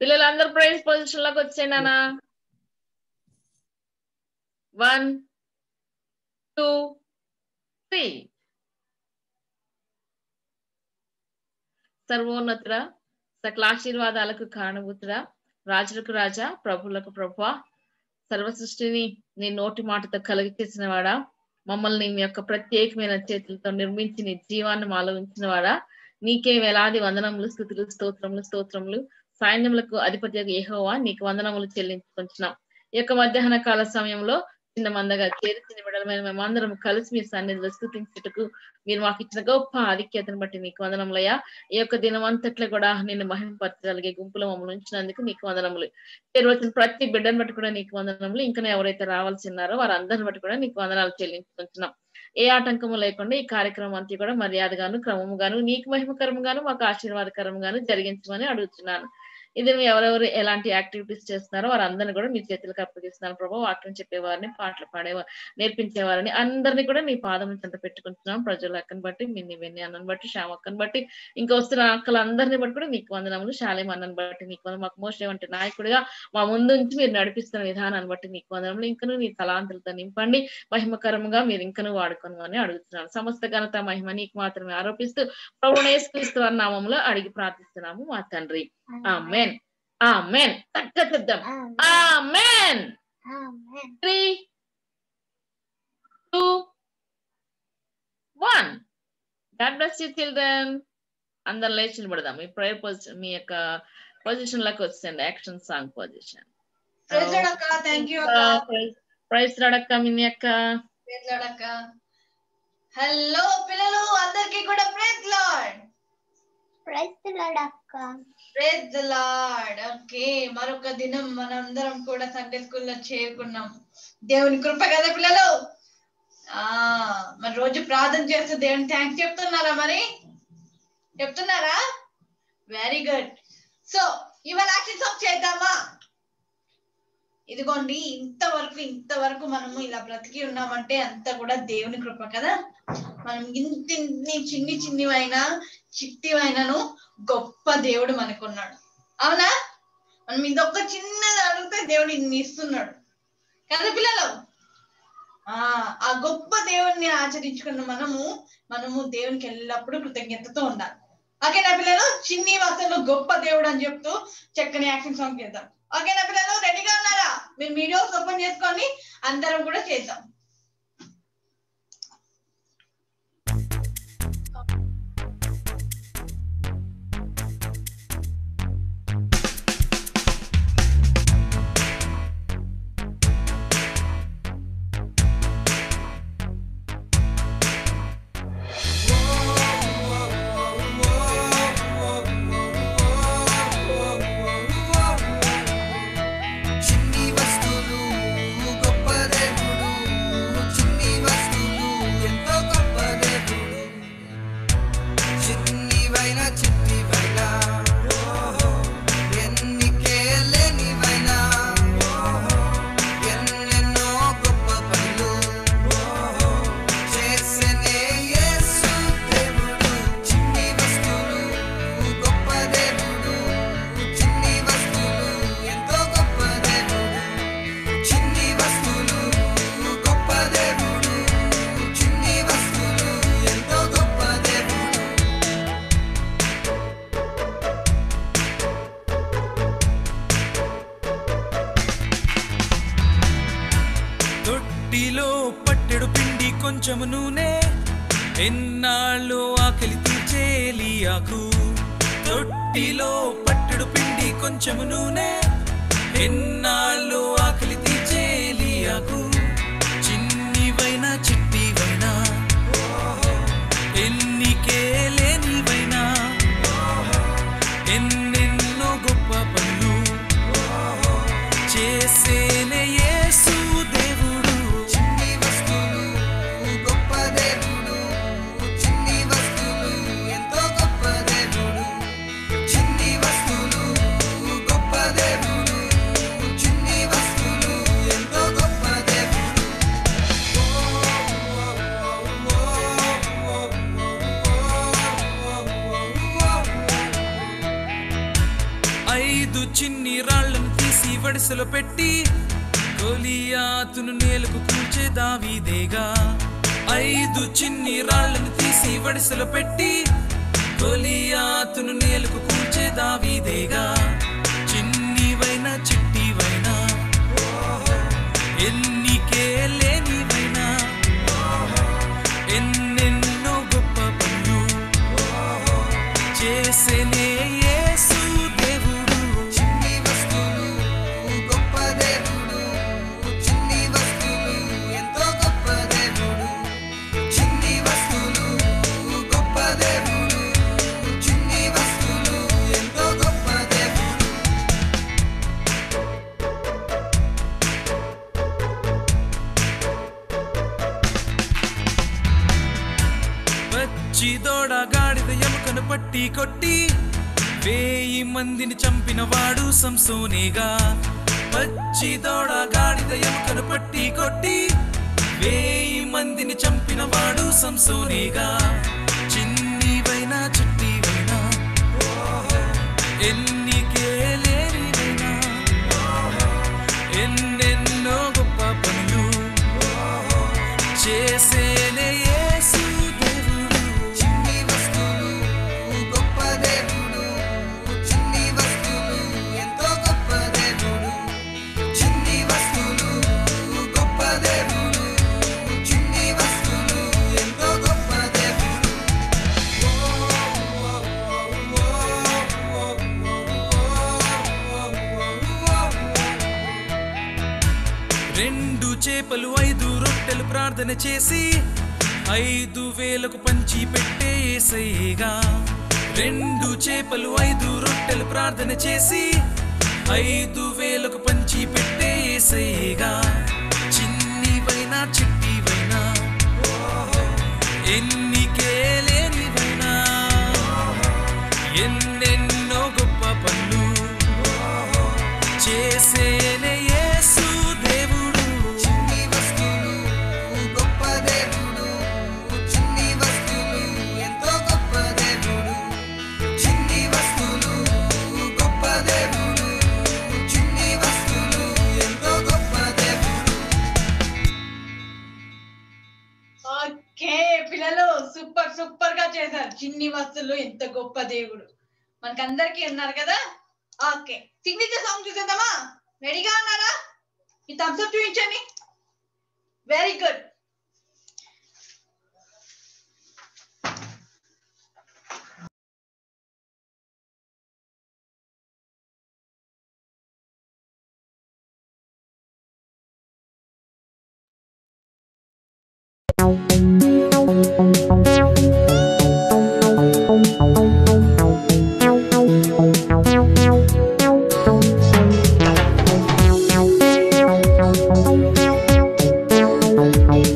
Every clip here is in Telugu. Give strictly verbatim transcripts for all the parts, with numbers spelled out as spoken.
పిల్లలందరూ ప్రైజ్ పొజిషన్ లోకి వచ్చేనా నా one two three సర్వోన్నతుడా సకల ఆశీర్వాదాలకు కారణభూతుడా రాజులకు రాజా ప్రభులకు ప్రభువా సర్వ సృష్టిని నీ నోటి మాటతో కలిగి చేసినవాడా మమ్మల్ని మీ యొక్క ప్రత్యేకమైన చేతులతో నిర్మించి నీ జీవాన్ని మాలో ఉంచినవాడా నీకే వేలాది వందనములు స్తుతులు స్తోత్రములు స్తోత్రములు సైన్యములకు అధిపతియగు యెహోవా నీకు వందనములు చెల్లించుకుంటున్నాం. ఈ యొక్క మధ్యాహ్న కాల సమయంలో చిన్న మందగా చేర్చిన బిడ్డలమైన మేమందరం కలిసి మీ సన్నిధిలో స్తుతించుటకు మీరు మాకు ఇచ్చిన గొప్ప ఆధిక్యతను బట్టి నీకు వందనములయ్యా. ఈ యొక్క దినం అంతట్లో కూడా నిన్ను మహిమపరచగలిగే గుంపులో మమ్మల్ని ఉంచినందుకు నీకు వందనములు. చేరువచ్చిన ప్రతి బిడ్డను బట్టి కూడా నీకు వందనములు. ఇంకా ఎవరైతే రావాల్సి ఉన్నారో వారందరిని బట్టి కూడా నీకు వందనాలు చెల్లించుకుంటున్నాం. ఏ ఆటంకము లేకుండా ఈ కార్యక్రమం అంతా కూడా మర్యాదగాను క్రమముగాను నీకు మహిమకరముగాను మాకు ఆశీర్వాదకరముగాను జరిగించమని అడుగుతున్నాను. ఇది ఎవరెవరు ఎలాంటి యాక్టివిటీస్ చేస్తున్నారో వారందరినీ కూడా మీ చేతులకు అప్పగిస్తున్నాను ప్రభు. వాక్యం చెప్పేవారిని పాటలు పాడేవారు నేర్పించేవారిని అందరినీ కూడా మీ పాదం చెంత పెట్టుకుంటున్నాం. ప్రజల అక్కను బట్టి మీ నివెన్ని అన్నను బట్టి శ్యామ అక్కను బట్టి ఇంకా వస్తున్న అక్కలందరినీ బట్టి కూడా మీకు వందనములు. శాలేం అన్నను బట్టి నీకు వందనం. మాకు మోషే వంటి నాయకుడిగా మా ముందు నుంచి మీరు నడిపిస్తున్న విధానాన్ని బట్టి నీకు వందనములు. ఇంకను నీ తలాంతులతో నింపండి, మహిమకరంగా మీరు ఇంకను వాడుకోమని అడుగుతున్నాను. సమస్త ఘనత మహిమ నీకు మాత్రమే ఆరోపిస్తూ ప్రభువును యేసు క్రీస్తు వారి నామములో అడిగి ప్రార్థిస్తున్నాము మా తండ్రి. ఆమేన్ ఆమేన్. తక్క చెప్దాం ఆమేన్. three two one. God bless you children. అందరం లేచి నిలబడదాం. మీ ప్రేయర్ పొజిషన్ మీ యొక్క పొజిషన్ లోకి వచ్చేయండి. Action song position. Praise lord అక్క. థాంక్యూ అక్క. ప్రైజ్ లార్డ్ అక్క. మిని అక్క. ప్రైజ్ లార్డ్ అక్క. హలో పిల్లలు అందరికీ కూడా ప్రైజ్ లార్డ్. ప్రైజ్ లార్డ్ అక్క. Praise the lord. ఓకే, మరొక దినం మనందరం కూడా సండే స్కూల్లో చేరుకున్నాం. దేవుని కృప కదా పిల్లలు. ఆ మరి రోజు ప్రార్థన చేస్తూ దేవుని థ్యాంక్స్ చెప్తున్నారా? మరి చెప్తున్నారా? Very good. సో ఇవాళ యాక్షన్ సాంగ్ చేద్దామా? ఇదిగోండి, ఇంతవరకు ఇంతవరకు మనము ఇలా బ్రతికి ఉన్నామంటే అంతా కూడా దేవుని కృప కదా. మనం ఇంతిన్ని చిన్ని చిన్నివైనా చిట్టివైనను గొప్ప దేవుడు మనకున్నాడు, అవునా? మనం ఇదొక్క చిన్నది అడిగితే దేవుడు ఇన్ని ఇస్తున్నాడు కదా పిల్లలు. ఆ ఆ గొప్ప దేవుడిని ఆచరించుకున్న మనము మనము దేవునికి ఎల్లప్పుడూ కృతజ్ఞతతో ఉండాలి. ఓకేనా పిల్లలు? చిన్ని వాసనలో గొప్ప దేవుడు అని చెప్తూ చక్కని యాక్షన్ సాంగ్ చేద్దాం. ఓకేనా పిల్లలు? రెడీగా ఉన్నారా? మీరు వీడియోస్ ఓపెన్ చేసుకొని అందరం కూడా చేద్దాం. నూనె ఎన్నాళ్ళు ఆకలి తీర్చేలి ఆకు తొట్టిలో పట్టెడు పిండి కొంచెం నూనె ఎన్నాళ్ళు ఆకలి తీర్చేలి ఆకు చిన్నివైనా చిట్టివైనా ఎన్నికే లేనివైనా ఎన్నెన్నో గొప్ప పనులు చేసేనే యేసు దేవుడు. చిన్ని రాళ్ళను తీసి వడిసెలో పెట్టి గోలియాతును నేలకు కూల్చే దావీదేగా ఐదు చిన్ని రాళ్ళను తీసి వడిసెలో పెట్టి గోలియాతును నేలకు కూల్చే దావీదేగా చిన్నివైనా చిట్టివైనా ఎన్నికే లేనివైనా ఎన్నెన్నో గొప్ప పనులు చేసేనే చిదోడా గాడిద ఎముకను పట్టి కొట్టి వేయి మందిని చంపినవాడు సంసోనేగా పచ్చిదోడా గాడిద ఎముకను పట్టి కొట్టి వేయి మందిని చంపినవాడు సంసోనేగా చిన్నివైనా చిట్టివైనా ఎన్నికే లేనివైనా ఎన్నెన్నో గొప్ప పనులు చేసేనే రెండు చేపలు ఐదు రొట్టెలు ప్రార్థన చేసి ఐదు వేలకు పంచి పెట్టే యేసయ్యగా రెండు చేపలు ఐదు రొట్టెలు ప్రార్థన చేసి ఐదు వేలకు పంచి పెట్టే యేసయ్యగా చిన్నివైనా చిట్టివైనా ఎన్నికే లేనివైనా ఎన్నెన్నో గొప్ప పనులు చేసేనే యేసు సూపర్ సూపర్ గా చేశారు చిన్ని వస్తువులు ఎంత గొప్ప దేవుడు మనకందరికీ అన్నారు కదా. ఓకే సిగ్నేచర్ సాంగ్ చూసేద్దామా? రెడీగా ఉన్నారా? మీ థమ్స్ అప్ చూపించండి. Very good. Bye.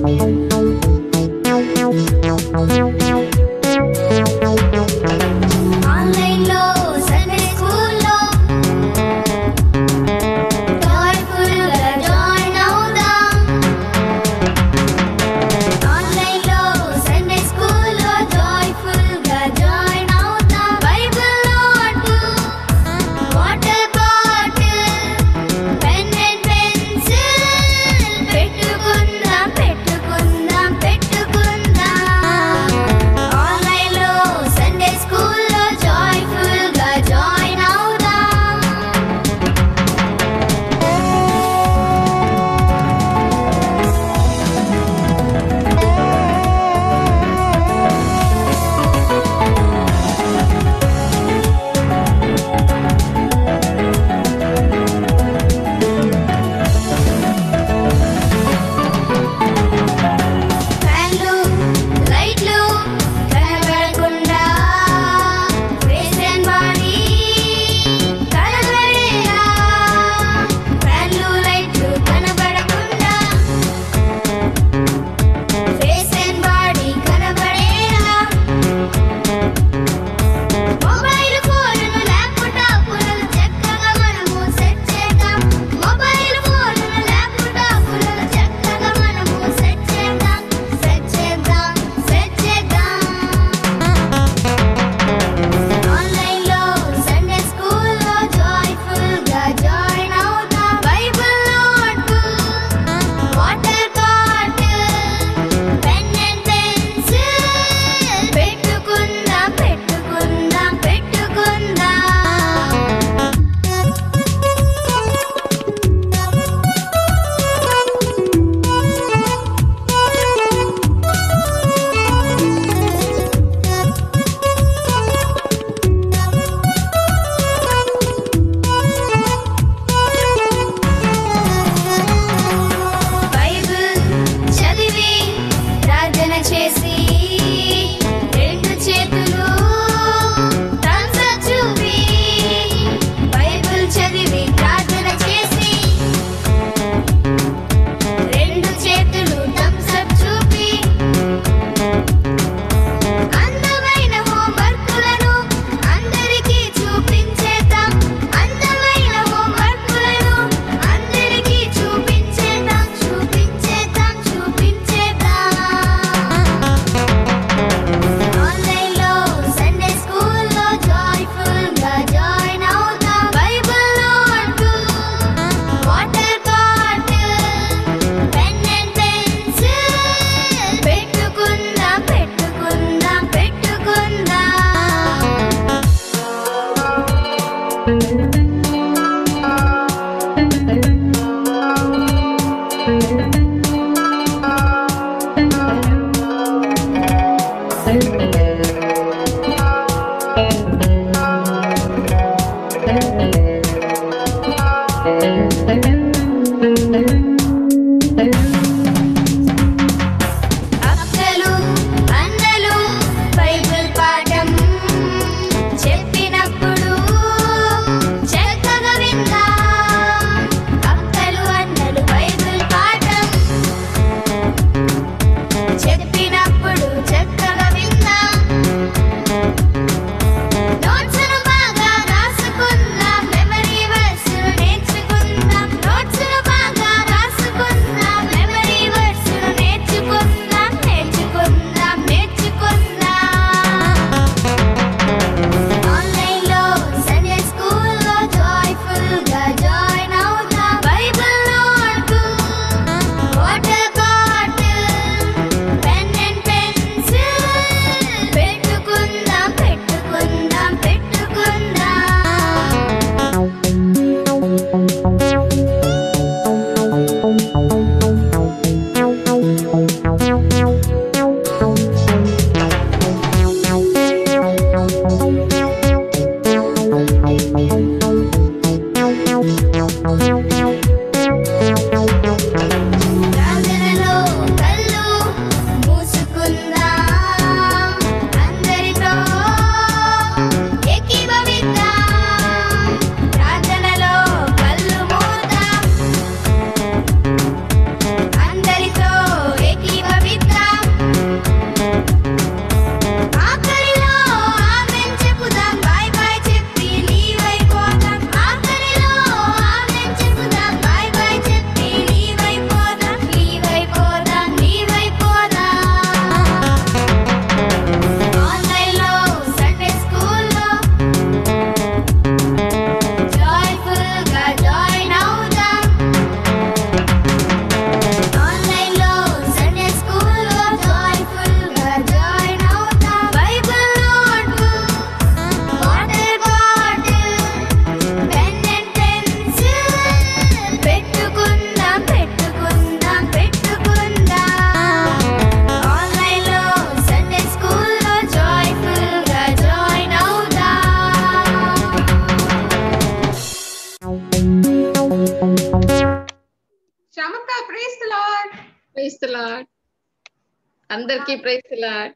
అందరికీ praise the lord.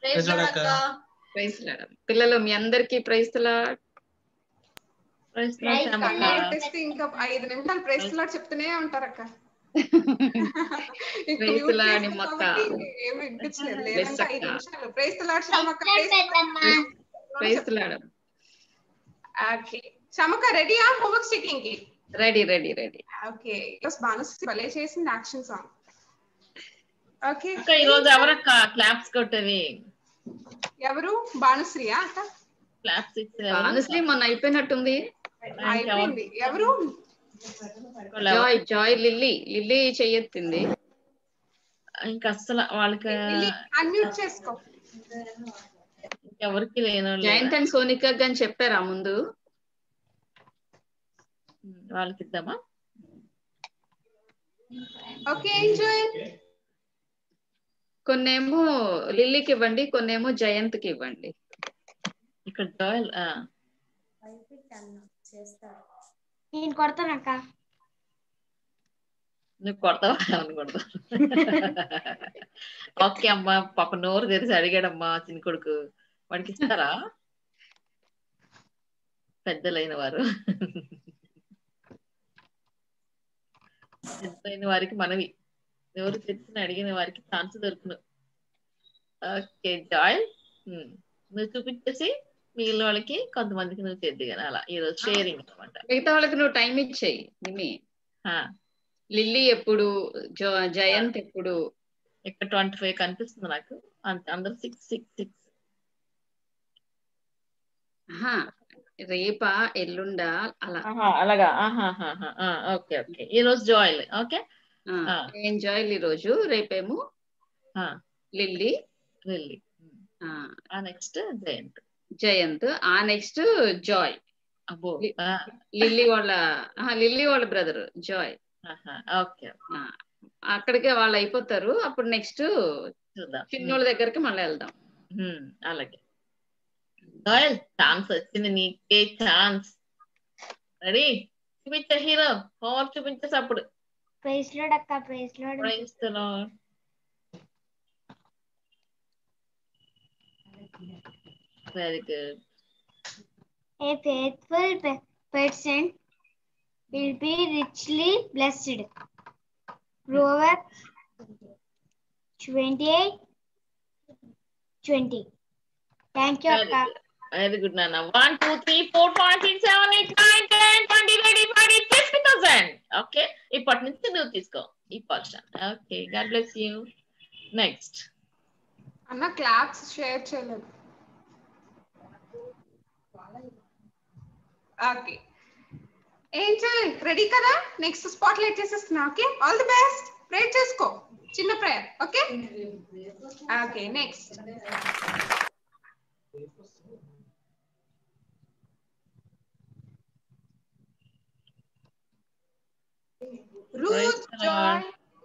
Praise the lord. Praise the lord. పిల్లలు మీ అందరికీ praise the lord. Praise the lord. Testing ఇంకా ఐదు నిమిషాలు ప్రైజ్ ది లార్డ్ చెప్తూనే ఉంటారు అక్క. ప్రైజ్ ది లార్డ్ ని మక్క. ఏమీ వినిపించలేదు లేదంటే ఐదు నిమిషాలు ప్రైజ్ ది లార్డ్ శమక్క. Praise the lord. ఓకే శమక్క రెడీయా హోంవర్క్ చెకింగ్ కి? Ready ready ready. Okay plus బానుసి భలే చేసింది యాక్షన్ సాంగ్. ఓకే అక్క ఈ రోజు ఎవరక్క క్లాప్స్ కొట్టేది? ఎవరు? బానుశ్రీయా అక్క క్లాప్స్ ఇచ్చారు. బానుశ్రీ మొన్న అయిపోయినట్టుంది. అయిపోయింది. ఎవరు? జాయ్ జాయ్ లిల్లీ లిల్లీ చేయొచ్చింది. ఇంకా అసలు వాళ్ళకి అన్మ్యూట్ చేసుకో. ఎవరికి లేనో జయంత్ అండ్ సోనిక గాని చెప్పారా ముందు? వాళ్ళకి ఇద్దామా? Okay enjoy. కొన్నేమో లిల్లీకి ఇవ్వండి, కొన్నేమో జయంత్కి ఇవ్వండి. ఇక్కడ జాయిల్ ఆ పైపిట్ అన్న చేస్తా. నేను కొడతానక్క. నేను కొడతా నేను కొడతా. ఓకే అమ్మా పాప నోరు తెరిచి అడిగాడమ్మా చిన్న కొడుకు. వాడికి ఇస్తారా పెద్దలైన వారు? పెద్దలైన వారికి మనవి ఎవరు తెచ్చిన అడిగిన వారికి ఛాన్స్ దొరుకును. ఓకే జాయ్ నువ్వు చూపించేసి మిగిలిన వాళ్ళకి కొంతమందికి నువ్వు చేద్దిగా అలా ఈరోజు షేరింగ్ అనమాట. మిగతా వాళ్ళకి నువ్వు టైం ఇచ్చేయి. లిల్లీ ఎప్పుడు జయంత్ ఎప్పుడు? ఇక్కడ ట్వంటీ ఫైవ్ కనిపిస్తుంది నాకు. అందరు సిక్స్ సిక్స్ సిక్స్ రేపా ఎల్లుండా అలా అలాగా. ఓకే ఓకే ఈ రోజు జాయిల్. ఓకే ఎంజాయ్ ఈ రోజు. రేపేమో లిల్లీ లిల్లీ ఆ నెక్స్ట్ జయంత్ జయంత్ ఆ నెక్స్ట్ జాయ్. అబ్బో లిల్లీ వాళ్ళ లిల్లీ వాళ్ళ బ్రదర్ జాయ్. ఓకే అక్కడికే వాళ్ళు అయిపోతారు. అప్పుడు నెక్స్ట్ చిన్నోళ్ళ దగ్గరికి మళ్ళీ వెళ్దాం. అలాగే Girl, chance వచ్చింది నీకే ఛాన్స్. రెడీ? చూపించే హీరో పవర్ చూపించేసి అప్పుడు. ప్రైజ్ లార్డ్ అక్క, praise lord. Praise lord. Very good. A faithful person will be richly blessed. Proverbs twenty-eight twenty. Thank you akka. Very good Nana. one two three four five six seven eight nine ten twenty thirty forty fifty thousand. Okay, ippati nunchi nu isko ee portion. Okay, God bless you. Next Anna, clocks share cheyalem. Okay angel ready kada, next spotlight chestunna. Okay, all the best. Pray chesko chinna prayer. Okay, okay, next. Ruth, Joy,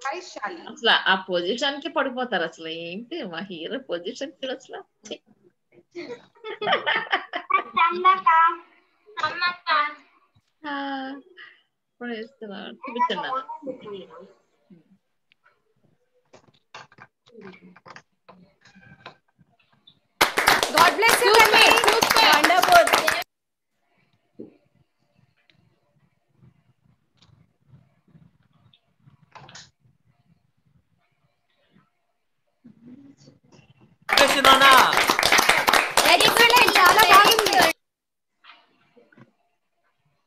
Aishali. असला आ पोजीशन के पड़िपोतार असला ఏంటి మా హీరో పొజిషన్ కి असला తమ్మకా తమ్మకా ఆ ప్రైజ్ ది లార్డ్ బిచన. God bless you Sunny. Wonderful. Shinana very good and chaala baagundi.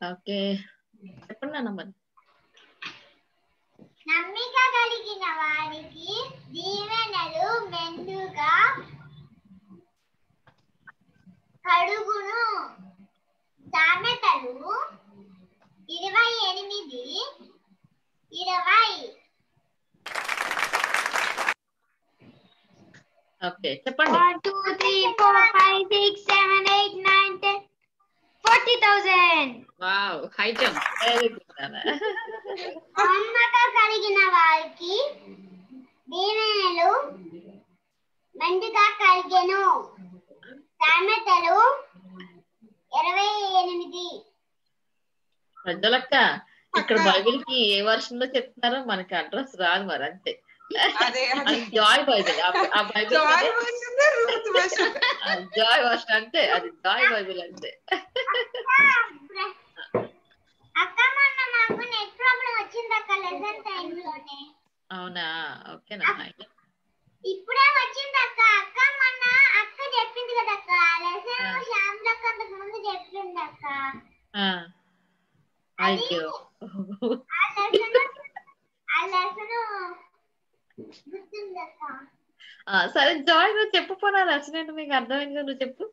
Okay cheppandi Nana mari. Nammika galigina vaariki jeevanalu menduga కడుగును. సామెతలు ఇరవై ఎనిమిది ఇరవై. ఓకే చెప్పండి. one two three four five six seven eight nine ten forty thousand. Wow, high jump. Very good అన్న. అమ్మక కలిగిన వారికి దీవెనలు మెండుగా కలిగెను. సామెతలు ఇరవై ఎనిమిది. పెద్దలక్క ఇక్కడ బైబిల్ కి ఏ వర్షన్ లో చెప్తారో మనకి అడ్రస్ రాదు మరి అంతే. అదే అది జాయ్ బైబిల్. ఆ Bible Joy version Ruth version Joy version అంటే అది జాయ్ బైబిల్ అంటే. అక్క మన నాకు నెట్ ప్రాబ్లం వచ్చిందక్క లెసన్ టైం లోనే. అవునా? ఓకేనా ఇప్పుడే వచ్చిందక్క. అక్క మన అక్క చెప్పింది కదా అక్క లెసన్ శాంలక్క అంతకు ముందు చెప్పింది అక్క. ఆ అయ్యో ఆ లెసన్ ఆ లెసన్ గుర్తుందక్క. ఆ సరే జాయ్ నువ్వు చెప్పు పోనా లెసన్ ఏంటో మీకు అర్థమైంది నువ్వు చెప్పు.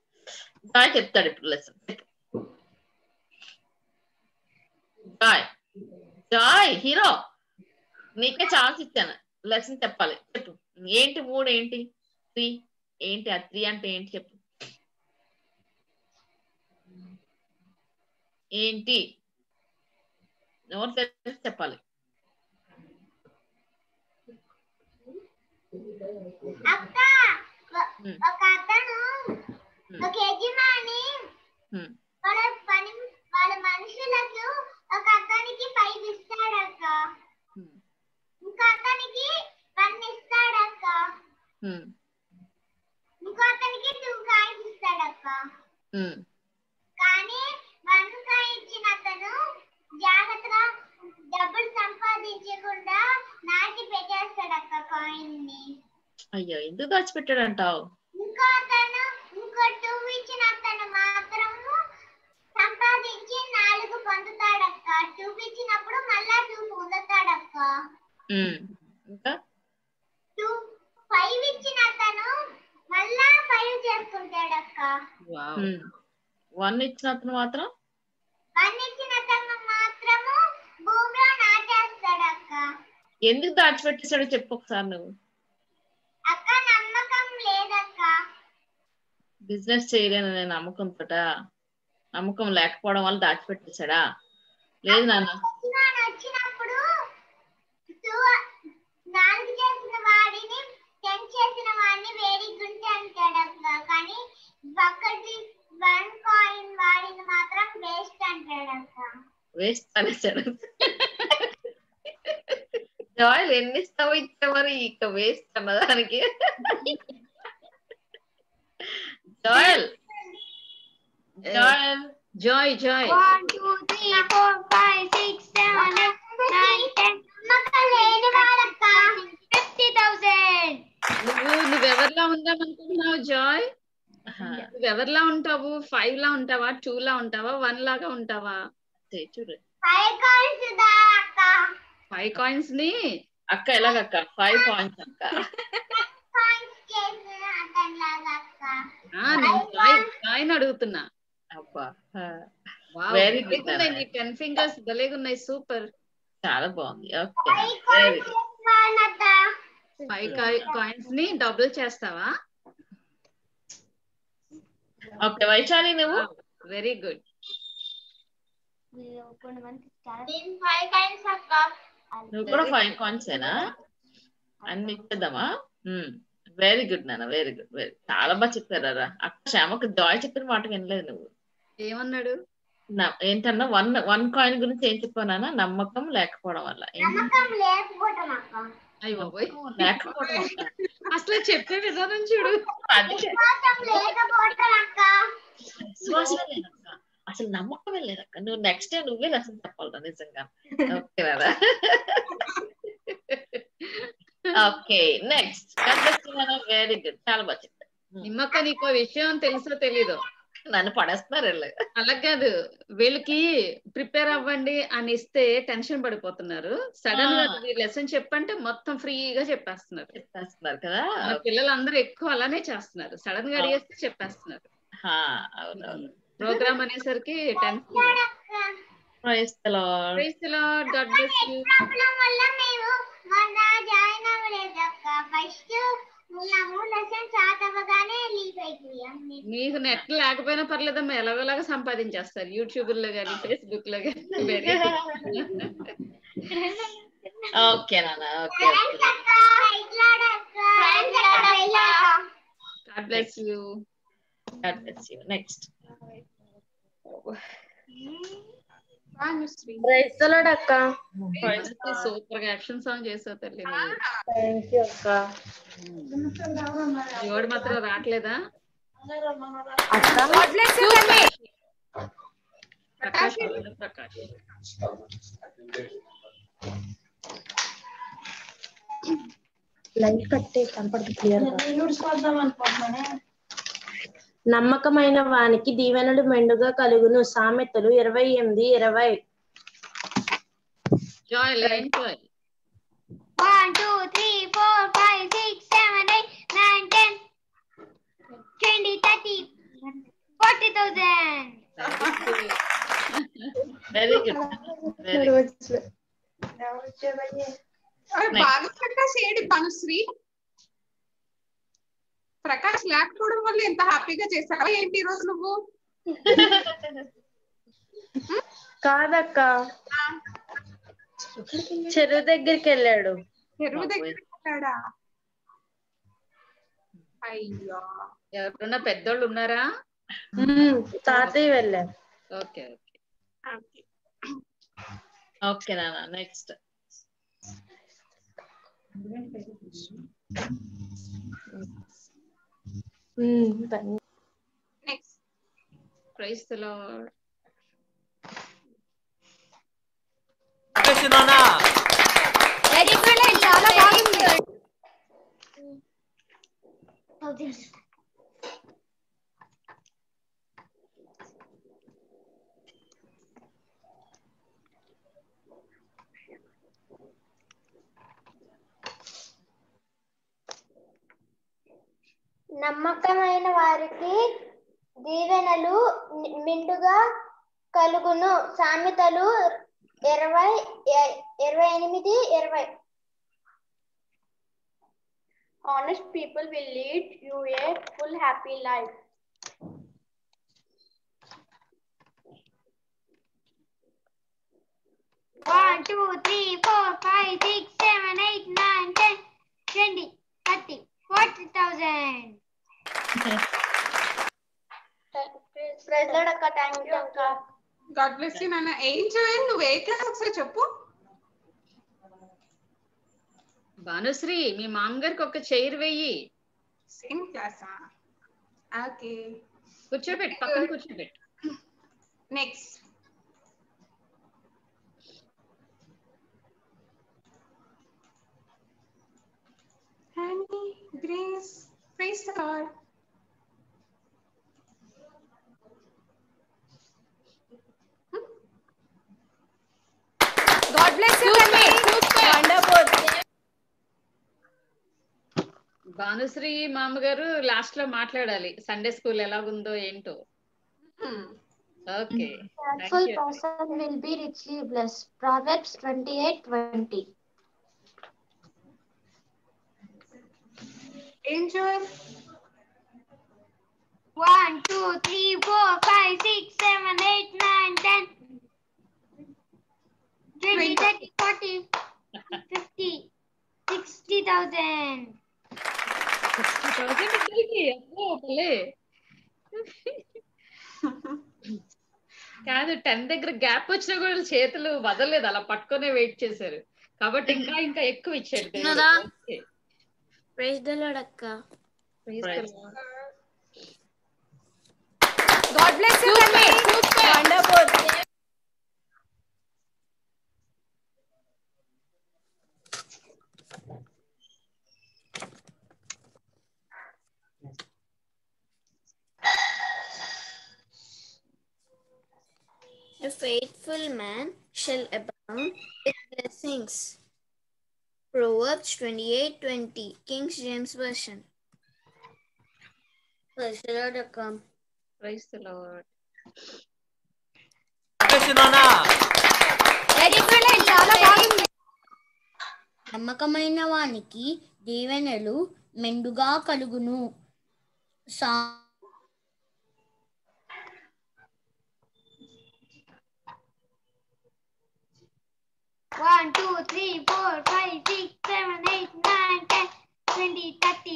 జాయ్ చెప్తాడు ఇప్పుడు లెసన్. జాయ్ జాయ్ హీరో నీకే ఛాన్స్ ఇచ్చాను లెసన్ చెప్పాలి. చెప్పు ఏంటి మూడు ఏంటి త్రీ ఏంటి ఆ త్రీ అంటే ఏంటి చెప్పు ఏంటి నోరు తెరిచి చెప్పాలి. అక్క ఒక అతను ఒక యజమాని వాళ్ళ పని వాళ్ళ మనుషులకు ఒక అతనికి ఫైవ్ ఇస్తాడు అక్క. ఇంకో అతనికి వన్ ఇస్తాడు అక్క. ఇంకో అతనికి టూ కాయిన్స్ ఇస్తాడు అక్క. కానీ వన్ కాయిన్ ఇచ్చిన అతను జాగ్రత్తగా డబ్బులు సంపాదించకుండా నాటి పెట్టేస్తాడు అక్క కాయిన్ ని. అయ్యో ఎందుకు దాచిపెట్టాడు అంటావు? ఇంకో అతను ఇంకో టూ ఇచ్చిన అతను మాత్రము సంపాదించి నాలుగు పొందుతాడు అక్క. టూ ఇచ్చినప్పుడు మళ్ళా టూ పొందుతాడు అక్క. ఇంకా టూ ఫైవ్ ఇచ్చిన అతను మళ్ళా ఫైవ్ చేసుకుంటాడు అక్క. వన్ ఇచ్చిన అతను మాత్రం వన్ ఇచ్చిన అతను మాత్రము భూమిలో నాటేస్తాడు అక్క. ఎందుకు దాచిపెట్టేసాడో చెప్పు ఒకసారి నువ్వు. అక్క నమ్మకం లేదక్క. బిజినెస్ చేయలేననే నమ్మకం తోట నమ్మకం లేకపోవడం వల్ల దాచిపెట్టేసాడా? లేదు నాన్న వచ్చినప్పుడు నాలుగు చేసిన వాడిని టెన్ చేసిన వాడిని వేడి గుంట అంటాడు అక్క. కానీ one coin vaadina matram waste antradanta waste anasadu doll enni stavu ichchavari ikka waste annadaniki doll doll joy joy one two three four five six seven eight nine ten makkaleni vaadakka fifty thousand nu nu evarla undam antunnao joy నువ్వు ఎవర్లా ఉంటావు five లా ఉంటావా two లా ఉంటావా one లాగా ఉంటావా చూడు five కాయిన్స్ దా అక్క five కాయిన్స్ ని అక్క ఎలాగ అక్క five కాయిన్స్ అక్క కాయిన్స్ కేసు అదలాగా అక్క ఆ నేను కాయిన్ అడుగుతున్నా అబ్బా వావ్ వెరీ గుడ్ నీ ten fingers దలేగా ఉన్నాయి సూపర్ చాలా బాగుంది ఓకే five కాయిన్స్ ని డబుల్ చేస్తావా ओके वैशाली ने वो वेरी गुड वीडियो को मन तीन फाइव काइंस अक्का नु కూడా फाइव काइंस ఏనా అన్ని ఇచ్చదమా హ్మ్ వెరీ గుడ్ నాన్న వెరీ గుడ్ చాలా బాగా చెప్పారరా అక్క శామకు జాయ్ చెప్పిన మాట వినలేదు నువ్వు ఏమన్నాడు నా ఏంటన్నా వన్ వన్ కాయిన్ గురించి ఏం చెప్పానానా నమ్మకం లేకపోవడం వల్ల నమ్మకం లేకపోవడం అక్క అయ్య బాబాయ్ లేకపోవడం అసలు చెప్పే విధానం చూడు అది నమ్మకం లేకపోవడం అక్క అసలు నమ్మకమే లేదు అక్క నువ్వు నెక్స్ట్ డే నువ్వే లెసన్ చెప్పాలరా నిజంగా ఓకేనా okay next conversation very good చాలా బాగా చెప్పారు నిమ్మక నీకు విషయం తెలుసో తెలీదో నన్ను పడేస్తున్నారు అలా కాదు వీళ్ళకి ప్రిపేర్ అవ్వండి అని ఇస్తే టెన్షన్ పడిపోతున్నారు సడన్ గా లెసన్ చెప్పంటే మొత్తం ఫ్రీగా చెప్పేస్తున్నారు చెప్పేస్తున్నారు కదా పిల్లలందరూ ఎక్కువ అలానే చేస్తున్నారు సడన్ గా అడిగేస్తే చెప్పేస్తున్నారు ప్రోగ్రామ్ అనేసరికి tension praise the Lord praise the Lord God bless you problem వల్ల నేను మన జాయిన్ అవ్వలేదు అక్క ఫస్ట్ नेट लेकिन पर्व एला संपादन YouTube Facebook super action song చేసావు తల్లి జోడు మాత్రం రాట్లేదా ప్రకాష్ ప్రకాష్ లైవ్ కట్టే కనపడదు క్లియర్ నమ్మకమైన వానికి దీవెనలు మెండుగా కలుగును సామెతలు ఇరవై ఎనిమిది ఇరవై Joy line Joy one two three four five six seven eight nine ten twenty thirty forty thousand very good very good now chahiye aur bhagwat ka shade panusri Prakash లేకపోవడం వల్ల ఎంత హ్యాపీగా చేసావా ఏంటి ఈ రోజు నువ్వు కాదక్క చెరువు దగ్గరికి వెళ్ళాడు చెరువు దగ్గరికి వెళ్ళాడా అయ్యో ఎవరన్నా పెద్దోళ్ళు ఉన్నారా తాతయ్య వెళ్ళారు ఓకే ఓకే ఓకే నాన్న next Mm, but... Next. Praise the Lord. Krishnana. Very good and chala baagundi. Thousand. నమ్మకమైన వారికి దీవెనలు మిండుగా కలుగును సామెతలు ఇరవై ఇరవై ఎనిమిది ఇరవై Honest people will lead you a full happy life one two three four five six seven eight nine ten twenty thirty forty thousand వెళ్ళాడు అక్క థాంక్యూ అక్క గాడ్ బ్లెస్ యు నాన్న ఏం చేయను నువ్వు ఏ క్లాస్ ఒకసారి చెప్పు భానుశ్రీ మీ మామగారికి ఒక చైర్ వేయి సేమ్ క్లాసా ఓకే కూర్చోబెట్టు పక్కన కూర్చోబెట్టు next Annie Grace praise the Lord God bless you wonderful Bhanushri మామగారు లాస్ట్ లో మాట్లాడాలి సండే స్కూల్ ఎలా ఉందో ఏంటో okay thankful person will be richly blessed Proverbs twenty-eight twenty Enjoy one two three four five six seven eight nine ten twenty thirty forty fifty sixty thousand sixty thousand kiki appo pale కాదు ten దగ్గర గ్యాప్ వచ్చినా కూడా చేతులు వదలలేదు అలా పట్టుకొని వెయిట్ చేశారు కాబట్టి ఇంకా ఇంకా ఎక్కువ ఇచ్చారు Praise the Lord akka Praise the Lord God bless you super wonderful A faithful man shall abound with blessings. Proverbs twenty-eight twenty, King James Version. Praise the Lord, Akam. Praise the Lord. Krishnana. Excellent. చాలా బాగుంది. నమ్మకమైన వానికి దీవెనలు మెండుగా కలుగును. one two three four five six seven eight nine ten twenty thirty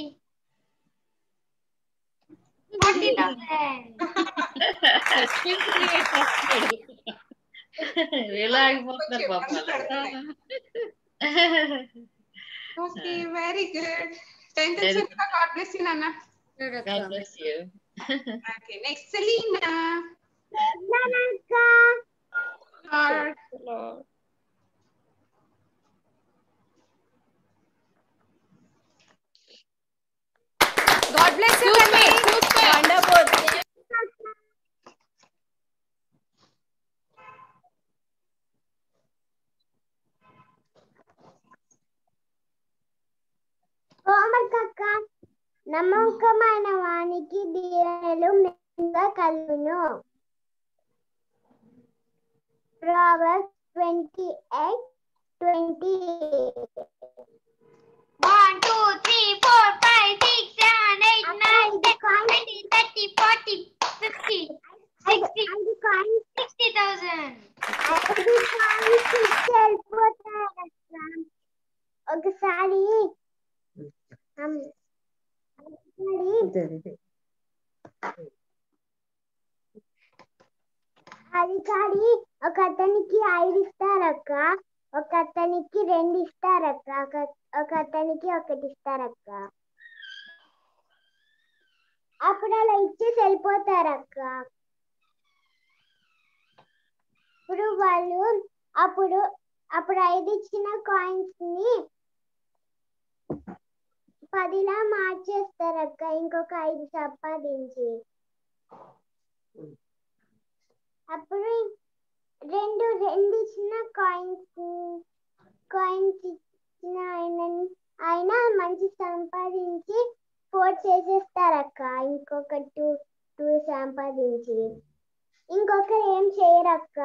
forty thousand relax mother papa okay very good tenth class ka god bless you nana god bless you okay next Selena nana ka god God bless you and me. Wonderful. Omar kakka, namakamaina vaaniki deelu menga kalunu. Proverbs twenty-eight twenty. one two three four five six seven eight nine ten twenty thirty forty fifty sixty thousand oka sari am sari adi sari oka ataniki five istaraka oka ataniki two istaraka oka ataniki one istaraka అప్పుడు అలా ఇచ్చేసి వెళ్ళిపోతారు అక్క ఇప్పుడు వాళ్ళు అప్పుడు అప్పుడు ఐదు ఇచ్చిన కాయిన్స్ ని పదిలా మార్చేస్తారు అక్క ఇంకొక ఐదు సంపాదించి అప్పుడు రెండు రెండు ఇచ్చిన కాయిన్స్ కాయిన్స్ ఇచ్చిన ఆయన ఆయన మంచి సంపాదించి फोर చేసేస్తారక్క ఇంకొక two two సంపాదించి ఇంకొకరు ఏం చేయరక్క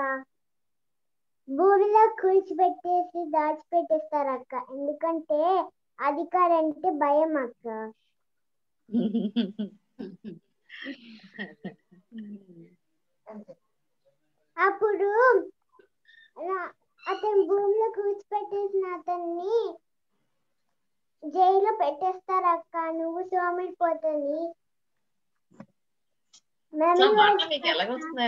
భూమిలో కూర్చోబెట్టేసి దాచిపెట్టేస్తారక్క ఎందుకంటే అధికారం అంటే భయం అక్క అప్పుడు అతను భూమిలో కూర్చోబెట్టేసిన అతన్ని జైల్లో పెట్టేస్తారక్క నువ్వు సోమిడిపోతుంది one, two, three, four, five, six, seven, eight, nine,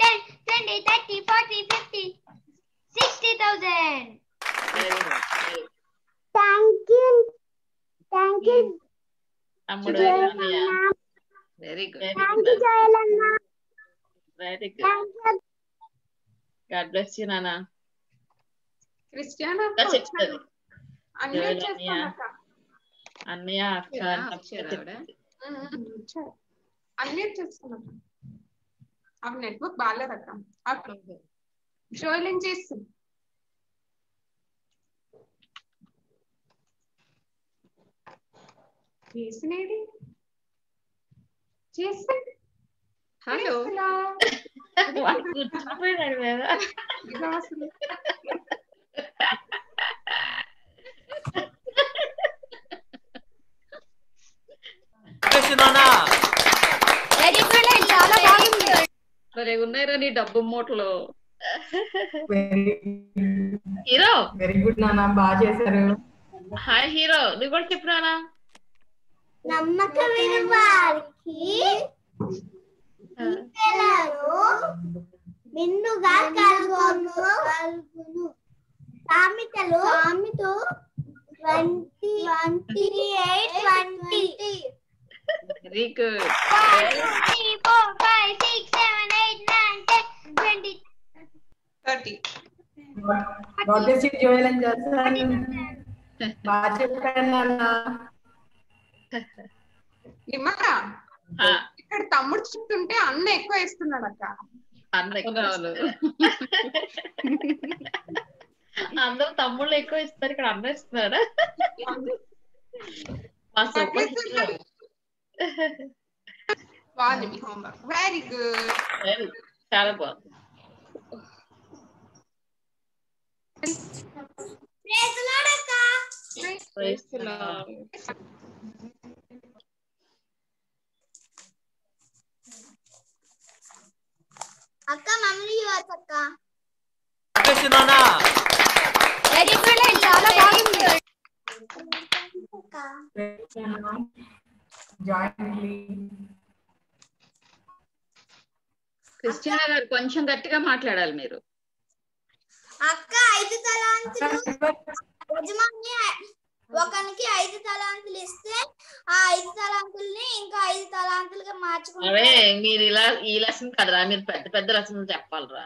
ten, twenty, thirty, forty, fifty, sixty thousand. Thank you. Thank you. Ammudu. Very good. Thank you, Joyalana. Very good. Thank you. God bless you, Nana. Christiana. That's it. Annaya. Annaya. Unmute chestunna. Our network bala rakka. Okay. Joyalana chestunna. చేసినేది చేసి హలో వాట్ గుడ్ చెప్పారు కదా విలాసలు చేసినానా వెరీ గుడ్ చాలా బాగుంది సరే ఉన్నాయిరా నీ డబ్బు మోటలో హీరో వెరీ గుడ్ నానా బా చేశారు హాయ్ హీరో నువ్వు కూడా చెప్పరానా నమ్మకమైన వారికి ఇతరులను మిన్నుగా కలుగును సామెతలు సామెతలు twenty-eight twenty. Very good. One, two, three, four, five, six, seven, eight, nine, ten, twenty, thirty. God bless you, Joel and Jason. Bache kanana. నిమ్మగా ఇక్కడ తమ్ముడు చుట్టుంటే అన్న ఎక్కువ వేస్తున్నాడు అక్క అందరూ తమ్ముళ్ళు ఎక్కువ ఇస్తారు ఇక్కడ అన్న ఇస్తున్నాడు వెరీ గుడ్ చాలా బాగుంది akka mamli yuvat akka akshana very good chala baagundi akka jointly Christiana garu koncham gattiga maatladali meeru akka ఐదు తలాంతులు యజమాని ఒక్కనికి ఐదు తలాంతులు ఇస్తే ఆ ఐదు తలాంతుల్ని ఇంకా ఐదు తలాంతులుగా మార్చుకుంటారు. అరే మీరు ఇలా ఈ లెసన్ కదరా మీరు పెద్ద పెద్ద లెసన్ చెప్పాలరా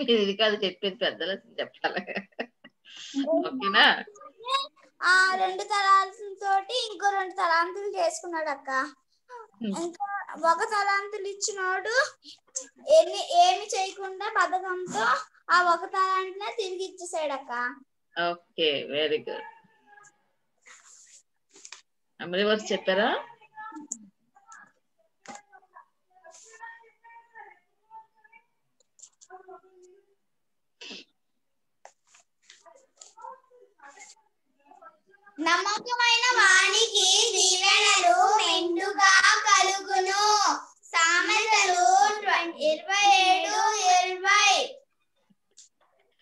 మీరు ఇది కాదు చెప్పేది పెద్ద లెసన్ చెప్పాలి ఓకేనా ఆ రెండు తలాంతుల తోటి ఇంకో రెండు తలాంతులు చేసుకున్నాడు అక్క ఇంకా ఒక తలాంతులు ఇచ్చినోడు ఏమి ఏమి చేయకుండా పథకంతో ఆ ఒక తలాంతుల తిరిగి ఇచ్చేసాడు అక్క. ఓకే వెరీ గుడ్ అమరి వర్స్ చెప్పారా నమ్మకమైన వానికి దీవెనలు మెండుగా కలుగును సామెతలు ఇరవై ఏడు ఇరవై.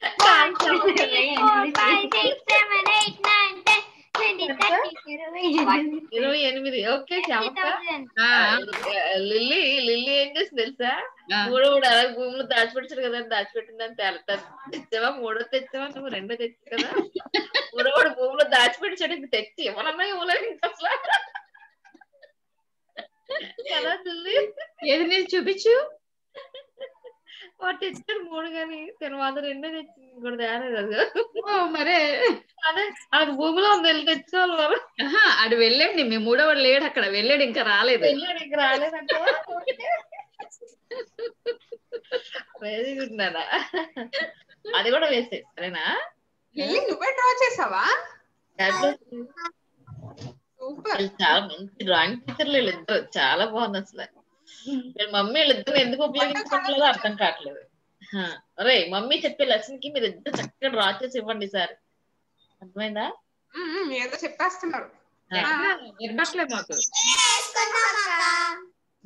లిల్లీ లిల్లీ ఏం చేసింది తెలుసా మూడో మూడు అలా భూములు దాచిపెట్టారు కదా దాచిపెట్టిందని తేలతారు తెచ్చావా మూడో తెచ్చావా నువ్వు రెండో తెచ్చు కదా మూడో మూడు భూములు దాచిపెట్టాడు ఇంక తెచ్చి ఇవ్వనమ్మా ఇవ్వలేదు ఇంకా కదా లిల్లీ ఏది నేను చూపించు వాడు తెచ్చాడు మూడు కానీ తర్వాత రెండో తెచ్చింది కూడా తేడా మరే అదే అది భూమిలో ఉంది వెళ్ళి తెచ్చుకోవాలి మరి అది వెళ్ళండి మేము మూడో వాడు లేడు అక్కడ వెళ్ళాడు ఇంకా రాలేదు వెళ్ళాడు ఇంకా రాలేదంట వెరీ గుడ్ నానా అది కూడా వేసే సరేనా నువ్వే డ్రా చేసావా సూపర్ అసలు చాలా మంచి డ్రాయింగ్ టీచర్లు ఇద్దరు చాలా బాగుంది అసలు. మమ్మీ వీళ్ళిద్దరు ఎందుకు ఉపయోగించుకుంటలేదో అర్థం కావట్లేదు. అరే మమ్మీ చెప్పే లెసన్ కి మీరు ఇద్దరు చక్కగా డ్రా చేసి ఇవ్వండి సార్, అర్థమైందా? ఏదో చెప్పేస్తున్నారు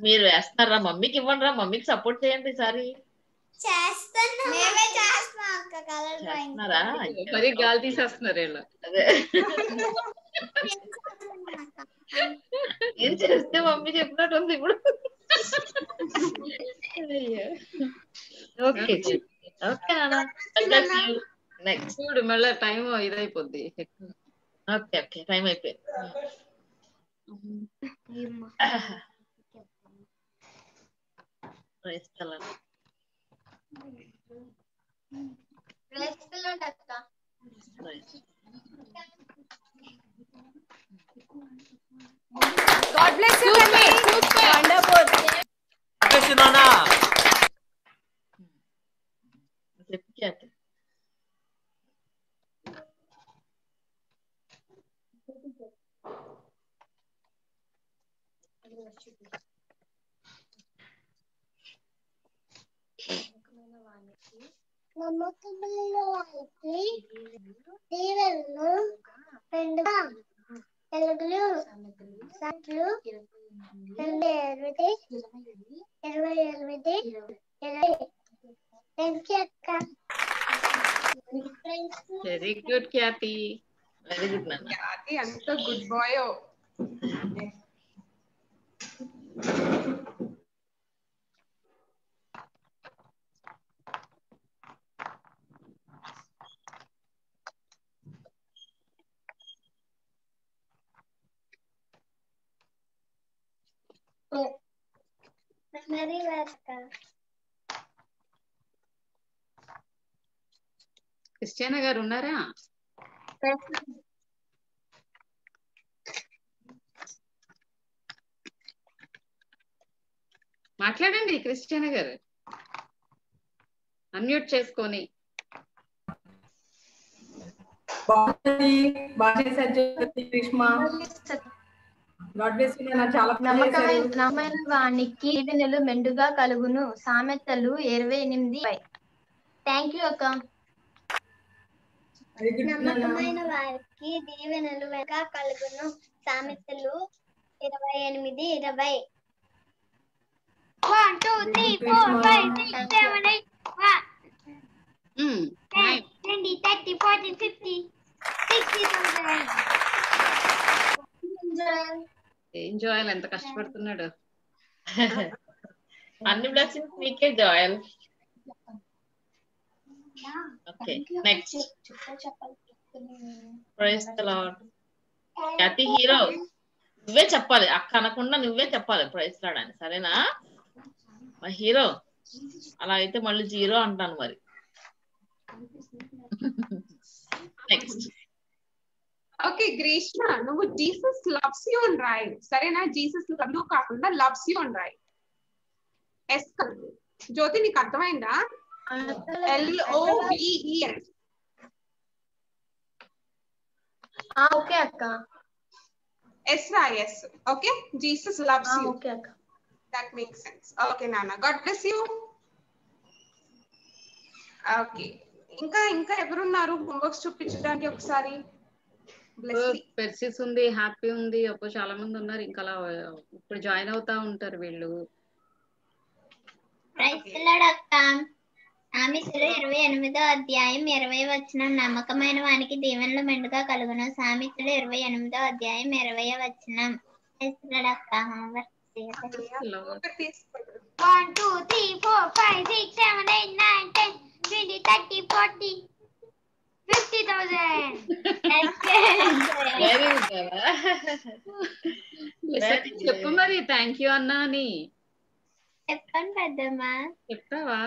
మీరు వేస్తున్నారా, మమ్మీకి ఇవ్వండి రా, మమ్మీకి సపోర్ట్ చేయండి ఈసారి. ఏం చేస్తే మమ్మీ చెప్పినట్టు ఉంది ఇప్పుడు. ఓకే ఓకే నెక్స్ట్ చూడు, మళ్ళీ టైం ఇదైపోద్ది. ఓకే ఓకే టైం అయిపోయింది. God bless you, wonderful. Bless you, Nana. क्या थे? मम्मा को बुलाओ थी देवलो पेंडा तेलुगुलो सातलो इक्कीस इक्कीस इक्कीस का very good Khyati very good ma'am Khyati अंत गुड बॉय हो मेरी बात का क्रिस्टियाना गारू ఉన్నారా? మాట్లాడండి క్రిస్టియానా గారు, అన్మ్యూట్ చేసుకొని. బాగుంది బాగా సజ్జతి Krishna. God bless you Nana. చాలా నమ్మకమైన నమ్మకమైన వానికి దీవెనలు మెండుగా కలుగును. సామెతలు ఇరవై ఎనిమిది. థాంక్యూ అక్క. నమ్మకమైన వారికి దీవెనలు మెండుగా కలుగును. సామెతలు ఇరవై ఎనిమిది ఇరవై. one two three four five six seven eight one two three four five six seven eight. ఏం జాయల్ ఎంత కష్టపడుతున్నాడు. అన్ని బ్లెస్సింగ్స్ మీకే జాయల్. Okay next praise the Lord. Khyati hero నువ్వే చెప్పాలి అక్క అనకుండా, నువ్వే చెప్పాలి ప్రైజ్ ది లార్డ్ అని, సరేనా మా హీరో? అలా అయితే మళ్ళీ జీరో అంటాను మరి. నెక్స్ట్ ఓకే గ్రీష్మ, నువ్వు జీసస్ లవ్స్ యు అని రాయి, సరేనా? జీసస్ నువ్వు కాకుండా లవ్స్ యు అని రాయి. ఎస్ జ్యోతి నీకు అర్థమైందా? L O B E S. Okay అక్క ఎస్ రాయి, yes. Okay Jesus loves you. Okay అక్క దట్ మేక్స్ సెన్స్. ఓకే నాన్న గాడ్ బ్లెస్ యు. ఓకే ఇంకా ఇంకా ఎవరున్నారు హోంవర్క్స్ చూపించడానికి? ఒకసారి పెర్సిస్ ఉంది, హ్యాపీ ఉంది, ఒక చాలా మంది ఉన్నారు ఇంకా అలా ఇప్పుడు జాయిన్ అవుతా ఉంటారు వీళ్ళు. ప్రైజ్ ది లార్డ్ అక్క. సామెతలు ఇరవై ఎనిమిదో అధ్యాయం ఇరవై వచనం నమ్మకమైన వానికి దీవెనలు మెండుగా కలుగును. సామెతలు ఇరవై ఎనిమిదో అధ్యాయం ఇరవై వచనం. ప్రైజ్ ది లార్డ్ అక్క. one two three four five six seven eight nine ten twenty thirty forty Fifty thousand. Very good. Let's check Kumari. Thank you Anna ni. Eppan padma. Eptava.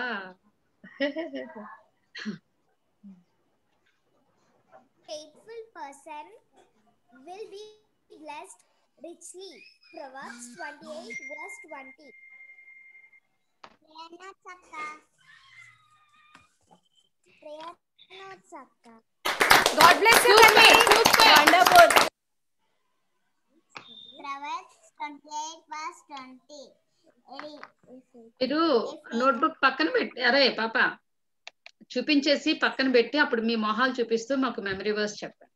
Faithful person will be blessed richly. Proverbs twenty-eight verse twenty. Prayana sakka. Prayer. God bless you, Nani. Wonderful. మీరు నోట్బుక్ పక్కన పెట్టి అరే పాప చూపించేసి పక్కన పెట్టి అప్పుడు మీ మొహాలు చూపిస్తూ మాకు మెమరీ వర్స్ చెప్పండి.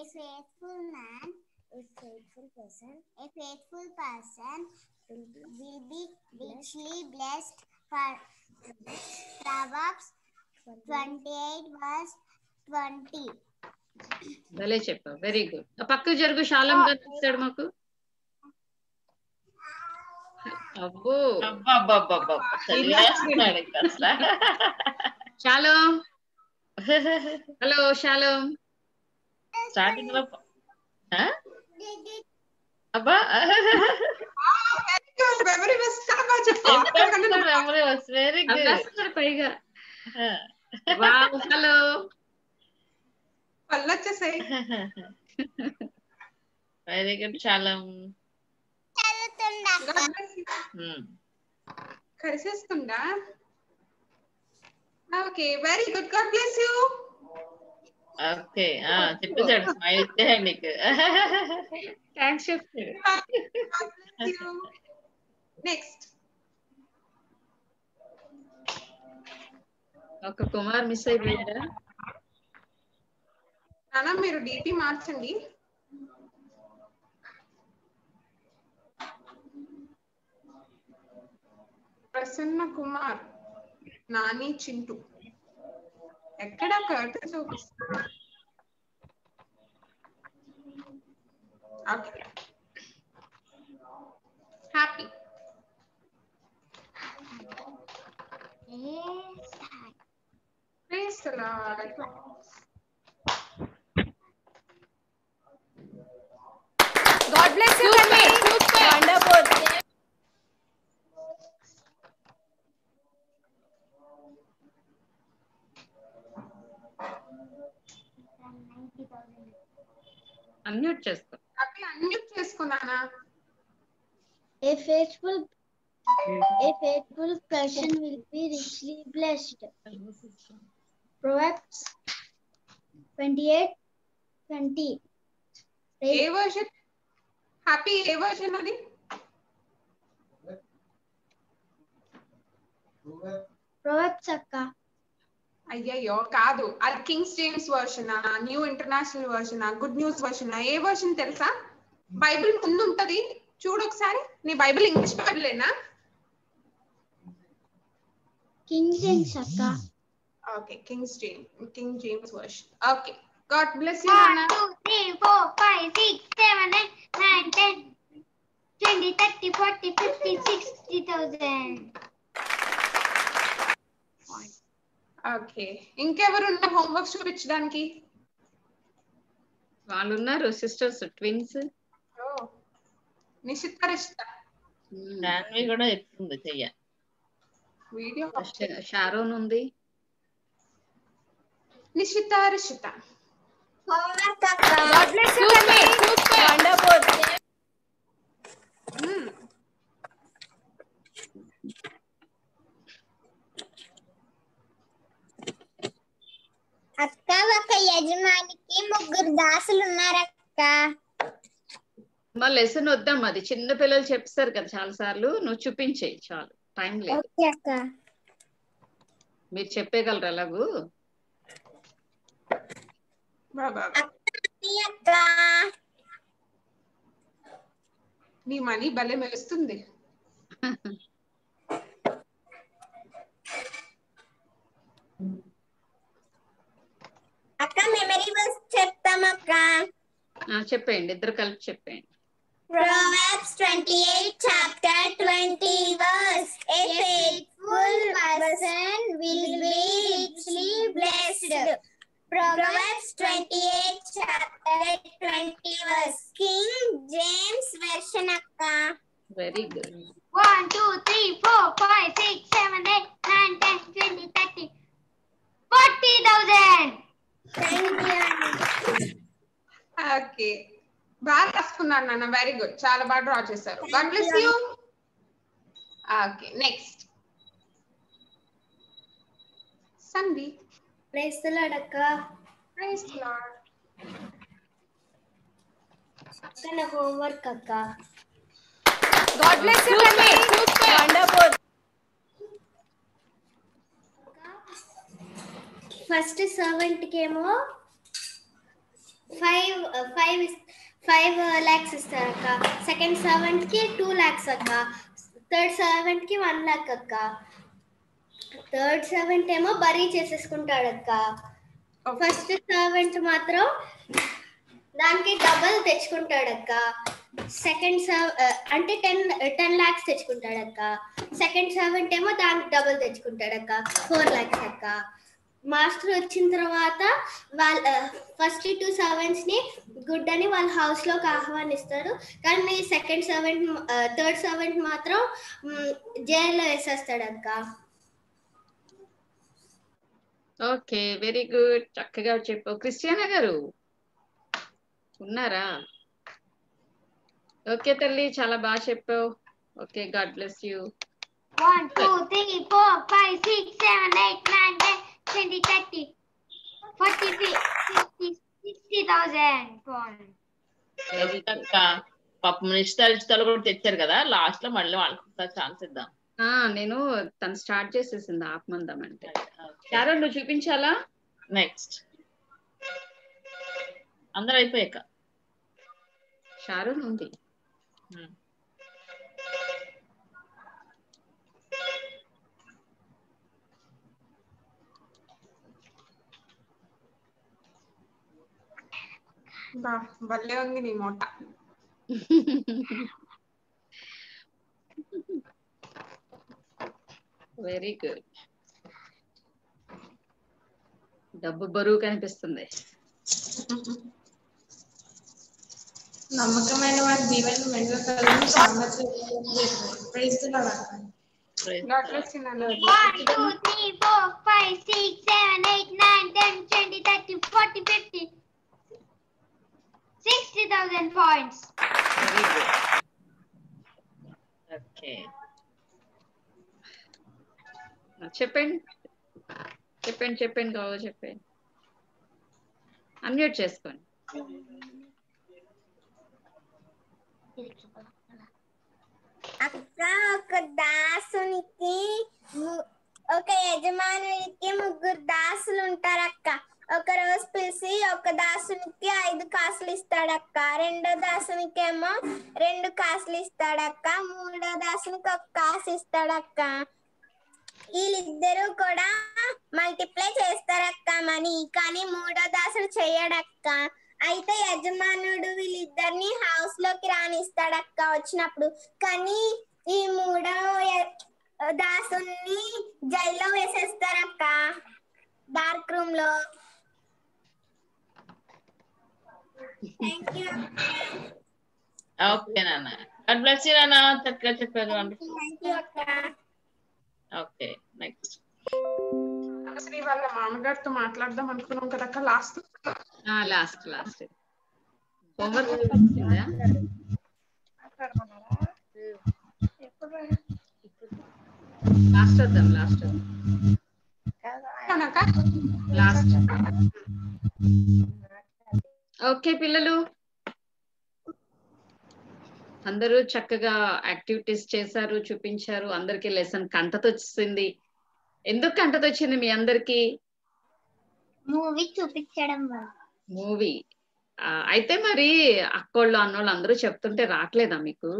A faithful man, a faithful person, a faithful person will be richly blessed. For Proverbs twenty-eight verse twenty. भले चेप्पा, very good. अब पक्का जरूर शालम का नज़र माकू. अबू. अब अब अब अब अब. serious नहीं लगता साला. शालम. hello शालम. starting में. हाँ? अब. memory was कहाँ चेप्पा? memory was very good. अब नज़र पाएगा. हाँ. wow hello. पल्ला चसे वेरी गुड शालम चलुतुंडा हम्म కరిసేస్తుండా okay very good God bless you okay आ చెప్పేసారు స్మైల్ ఇచ్చే మీకు థాంక్స్ యు నెక్స్ట్ ఒక కుమార్ మిస్ అయిపోయారా అలా మీరు డిపి మార్చండి ప్రసన్న కుమార్ నాని చింటు ఎక్కడ కర్టన్ చూపిస్తున్నా ఓకే హ్యాపీ ఏ ప్లీజ్ లాట్ God bless you, Mummy. Wonderful. Unmute chesko. Abhi unmute chesko nana. A faithful, a faithful person will be richly blessed. Proverbs twenty-eight twenty. A version. Happy a version only. Proverbs akka. Ayyo kaadu. Al King James version na, New International version na, Good News version na. A version telusa. Bible mundu untadi. Chudu okkari. Ni Bible English Bible na. King James akka. Okay, King James. King James version. Okay. God bless you Anna. one two three four five six seven eight nine ten twenty thirty forty fifty sixty thousand okay inkevaru unna homework chupichadaniki vaalu unnaru sisters twins oh nishita rishita danvi kuda ettundi cheyya video sharon undi nishita rishita God bless you wonderful hmm akka vaka yajmaniki muggur dasulu unnaru akka ma lesson oddam adi chinna pillalu cheptaru kada chaala saarlu nu chupinchey chaala time ledu okay akka meer cheppegalra lagu money భలే మెరుస్తుంది అక్క మెమరీ వర్స్ చెప్తాం అక్క చెప్పండి ఇద్దరు కలిపి చెప్పండి Proverbs twenty-eight chapter twenty verse A faithful person will be richly blessed Proverbs twenty-eight chapter twenty verse King James version akka very good one two three four five six seven eight nine ten twenty thirty forty thousand thank you okay baar rastunnaru nana very good chaala baad draw chesaru god bless you okay next Sanvi Praise the Lord, Akka. Praise the Lord. అక్క హోంవర్క్ అక్క గాడ్ బ్లెస్ యు రమ్మి సూపర్ వండర్ఫుల్ ఫస్ట్ సర్వెంట్ కేమో five five five lakhs ఇస్తారు అక్క సెకండ్ సర్వెంట్ కి two lakhs అక్క థర్డ్ సర్వెంట్ కి one lakh అక్క థర్డ్ సర్వెంట్ ఏమో బరీ చేసేసుకుంటాడు అక్క ఫస్ట్ సర్వెంట్ మాత్రం దానికి డబుల్ తెచ్చుకుంటాడు అక్క సెకండ్ అంటే ten lakhs తెచ్చుకుంటాడు అక్క సెకండ్ సర్వెంట్ ఏమో దానికి డబుల్ తెచ్చుకుంటాడు అక్క four lakhs అక్క మాస్టర్ వచ్చిన తర్వాత వాళ్ళ ఫస్ట్ టూ సర్వెంట్స్ ని గుడ్ అని వాళ్ళ హౌస్ లోకి ఆహ్వానిస్తారు కానీ సెకండ్ సర్వెంట్ థర్డ్ సర్వెంట్ మాత్రం జైల్లో వేసేస్తాడు అక్క ఓకే వెరీ గుడ్ చక్కగా చెప్పావు క్రిస్టియానా గారు ఉన్నారా ఓకే తల్లి చాలా బాగా చెప్పావు okay God bless you one two three four five six seven eight nine ten twenty thirty forty fifty sixty thousand పాప మినిస్టర్ ఇస్తాలు కూడా తెచ్చారు కదా లాస్ట్ లో మళ్ళీ వాళ్ళకి ఛాన్స్ ఇద్దాం ఆ నేను తను స్టార్ట్ చేసేసింది ఆపమందాం అంటే చారో నువ్వు చూపించాలా నెక్స్ట్ అందరూ అయిపోయాక షారున్ ఉంది బా బల్లే ఉంది నీ మోట వెరీ గుడ్ డబ్బు బరువు కనిపిస్తుంది నమ్మకమైన వారి దీవెనలు మెండుగా కలుగును సామర్థ్యం praise the Lord not less in another one two three four five six seven eight nine ten twenty thirty forty fifty sixty thousand points okay చెప్పండి చెప్పండి చెప్పండి గౌరవ చెప్పండి అన్మ్యూట్ చేసుకోండి అక్కా ఒక దాసునికి ఒక యజమానుడికి ముగ్గురు దాసులు ఉంటారు అక్క ఒక రోజు పిలిచి ఒక దాసునికి ఐదు కాసులు ఇస్తాడు అక్క రెండో దాసునికి ఏమో రెండు కాసులు ఇస్తాడు అక్క మూడో దాసునికి ఒక కాసు ఇస్తాడు అక్క వీళ్ళిద్దరూ కూడా మల్టిప్లై చేస్తారు అక్క మనీ కానీ మూడో దాసుడు చెయ్యడు అక్క అయితే యజమానుడు వీళ్ళిద్దరిని హౌస్ లోకి రానిస్తాడు అక్క వచ్చినప్పుడు కానీ ఈ మూడవ దాసుని జైల్లో వేసేస్తారు అక్క డార్క్ రూమ్ లో థాంక్యూ ఓకే నాన్న గాడ్ బ్లెస్ యు నాన్న చక్కగా చెప్పారు థాంక్యూ అక్క ఓకే నెక్స్ట్ శ్రీ వాళ్ళ మామగారితో మాట్లాడదాం అనుకున్నాం కదా అక్క లాస్ట్ ఆ లాస్ట్ లాస్ట్ హోంవర్క్ వచ్చిందా ఎప్పుడు లాస్ట్ అద్దాం లాస్ట్ కాదనక లాస్ట్ ఓకే పిల్లలు అందరూ చక్కగా యాక్టివిటీస్ చేశారు చూపించారు అందరికీ లెసన్ కంటతో వచ్చింది ఎందుకు కంటతో వచ్చింది మీ అందరికీ మూవీ చూపించడం మూవీ అయితే మరి అక్కోళ్ళు అన్నోళ్ళు అందరూ చెప్తుంటే రాట్లేదా మీకు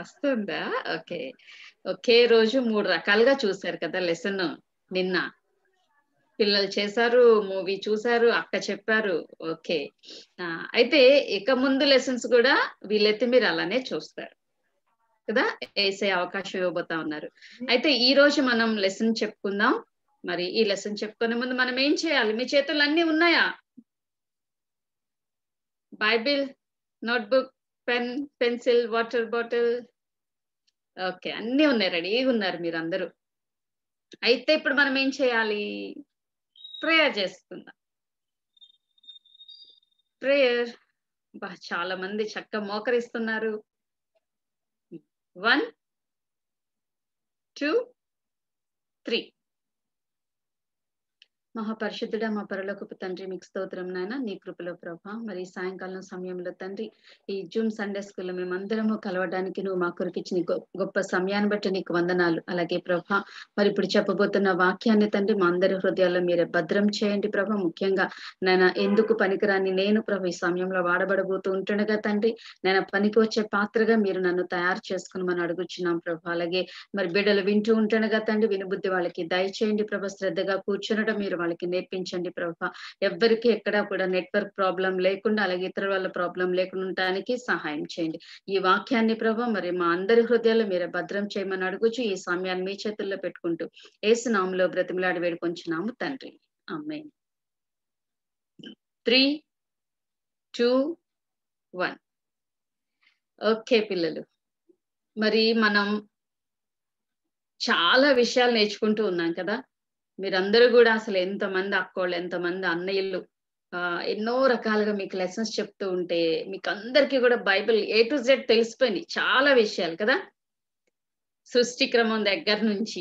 వస్తుందా ఓకే ఒకే రోజు మూడు రకాలుగా చూసారు కదా లెసన్ నిన్న పిల్లలు చేశారు మూవీ చూసారు అక్క చెప్పారు ఓకే అయితే ఇక ముందు లెసన్స్ కూడా వీళ్ళైతే మీరు అలానే చూస్తారు కదా వేసే అవకాశం ఇవ్వబోతా ఉన్నారు అయితే ఈ రోజు మనం లెసన్ చెప్పుకుందాం మరి ఈ లెసన్ చెప్పుకునే ముందు మనం ఏం చేయాలి మీ చేతులు అన్ని ఉన్నాయా Bible notebook pen pencil water bottle okay అన్ని ఉన్నాయి రెడీగా ఉన్నారు మీరు అందరూ అయితే ఇప్పుడు మనం ఏం చేయాలి ప్రేయర్ చేసుకుందాం ప్రేయర్ బా చాలా మంది చక్క మోకరిస్తున్నారు వన్ టూ త్రీ మహాపరిశుద్ధుడా మా పరలోకపు తండ్రి మీకు స్తోత్రం నాయన, నీ కృపలో ప్రభా. మరి సాయంకాలం సమయంలో తండ్రి ఈ జూమ్ సండే స్కూల్లో మేమందరము కలవడానికి నువ్వు మా కొరకు ఇచ్చిన గొప్ప సమయాన్ని బట్టి నీకు వందనాలు. అలాగే ప్రభా మరి ఇప్పుడు చెప్పబోతున్న వాక్యాన్ని తండ్రి మా అందరి హృదయాల్లో మీరే భద్రం చేయండి ప్రభా. ముఖ్యంగా నాయన ఎందుకు పనికిరాని నేను ప్రభా ఈ సమయంలో వాడబడబోతూ ఉంటుండగా తండ్రి నేను పనికి వచ్చే పాత్రగా మీరు నన్ను తయారు చేసుకుని మనం అడుగుచున్నాం ప్రభా. అలాగే మరి బిడ్డలు వింటూ ఉంటుండగా తండ్రి వినుబుద్ధి వాళ్ళకి దయచేయండి ప్రభా. శ్రద్ధగా కూర్చునడం మీరు వాళ్ళకి నేర్పించండి ప్రభా. ఎవరికి ఎక్కడ కూడా నెట్వర్క్ ప్రాబ్లం లేకుండా అలాగే ఇతర వాళ్ళ ప్రాబ్లం లేకుండా ఉండడానికి సహాయం చేయండి. ఈ వాక్యాన్ని ప్రభా మరి మా అందరి హృదయాల్లో మీరు భద్రం చేయమని అడుగుచు ఈ సమయాన్ని మీ చేతుల్లో పెట్టుకుంటూ యేసు నామములో బ్రతిమలాడి వేడుకొంచున్నాము తండ్రి, ఆమేన్. త్రీ టూ వన్ ఓకే పిల్లలు, మరి మనం చాలా విషయాలు నేర్చుకుంటూ ఉన్నాం కదా. మీరందరూ కూడా అసలు ఎంతమంది అక్కోళ్ళు, ఎంతమంది అన్నయ్యలు, ఆ ఎన్నో రకాలుగా మీకు లెసన్స్ చెప్తూ ఉంటే మీకు అందరికీ కూడా బైబిల్ ఏ టు జెడ్ తెలిసిపోయింది. చాలా విషయాలు కదా, సృష్టి క్రమం దగ్గర నుంచి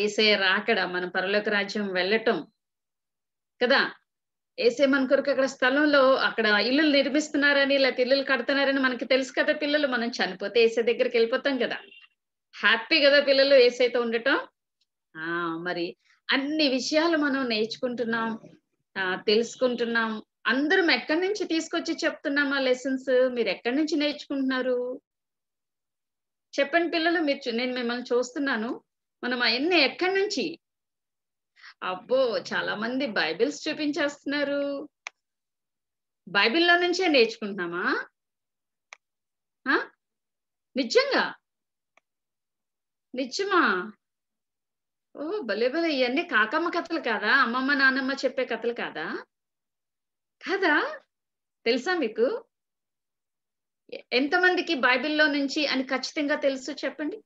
ఏసే రాకడ, మన పరలోక రాజ్యం వెళ్ళటం కదా. ఏసే మన కొరకు అక్కడ స్థలంలో అక్కడ ఇల్లులు నిర్మిస్తున్నారని లేకపోతే ఇల్లులు కడుతున్నారని మనకి తెలుసు కదా పిల్లలు. మనం చనిపోతే ఏసే దగ్గరికి వెళ్ళిపోతాం కదా. హ్యాపీ కదా పిల్లలు ఏసైతే ఉండటం. ఆ మరి అన్ని విషయాలు మనం నేర్చుకుంటున్నాం, ఆ తెలుసుకుంటున్నాం. అందరం ఎక్కడి నుంచి తీసుకొచ్చి చెప్తున్నాం ఆ లెసన్స్? మీరు ఎక్కడి నుంచి నేర్చుకుంటున్నారు చెప్పండి పిల్లలు. మీరు నేను మిమ్మల్ని చూస్తున్నాను, మనం అవన్నీ ఎక్కడి నుంచి? అబ్బో చాలా మంది బైబిల్స్ చూపించేస్తున్నారు. బైబిల్లో నుంచే నేర్చుకుంటున్నామా? నిజంగా నిజమా? ఓ భలే భలే, ఇవన్నీ కాకమ్మ కథలు కాదా? అమ్మమ్మ నాన్నమ్మ చెప్పే కథలు కాదా? కాదా? తెలుసా మీకు? ఎంతమందికి బైబిల్లో నుంచి అని ఖచ్చితంగా తెలుసు చెప్పండి.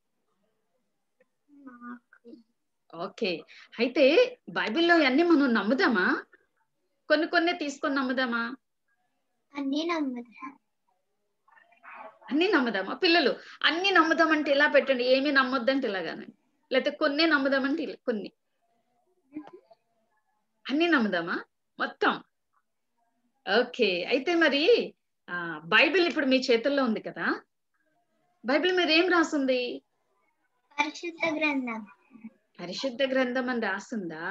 ఓకే, అయితే బైబిల్లో అన్ని మనం నమ్ముదామా? కొన్ని కొన్ని తీసుకొని నమ్ముదామా? అన్ని నమ్ముదామా? అన్ని నమ్ముదామా పిల్లలు? అన్ని నమ్ముదామంటే ఇలా పెట్టండి, ఏమి నమ్మొద్దంటే ఇలాగానండి, లేకపోతే కొన్ని నమ్ముదామంటే కొన్ని. అన్ని నమ్ముదామా మొత్తం? ఓకే, అయితే మరి ఆ బైబిల్ ఇప్పుడు మీ చేతుల్లో ఉంది కదా. బైబిల్ మీద ఏం రాసింది? పరిశుద్ధ గ్రంథం. పరిశుద్ధ గ్రంథం అని రాసిందా?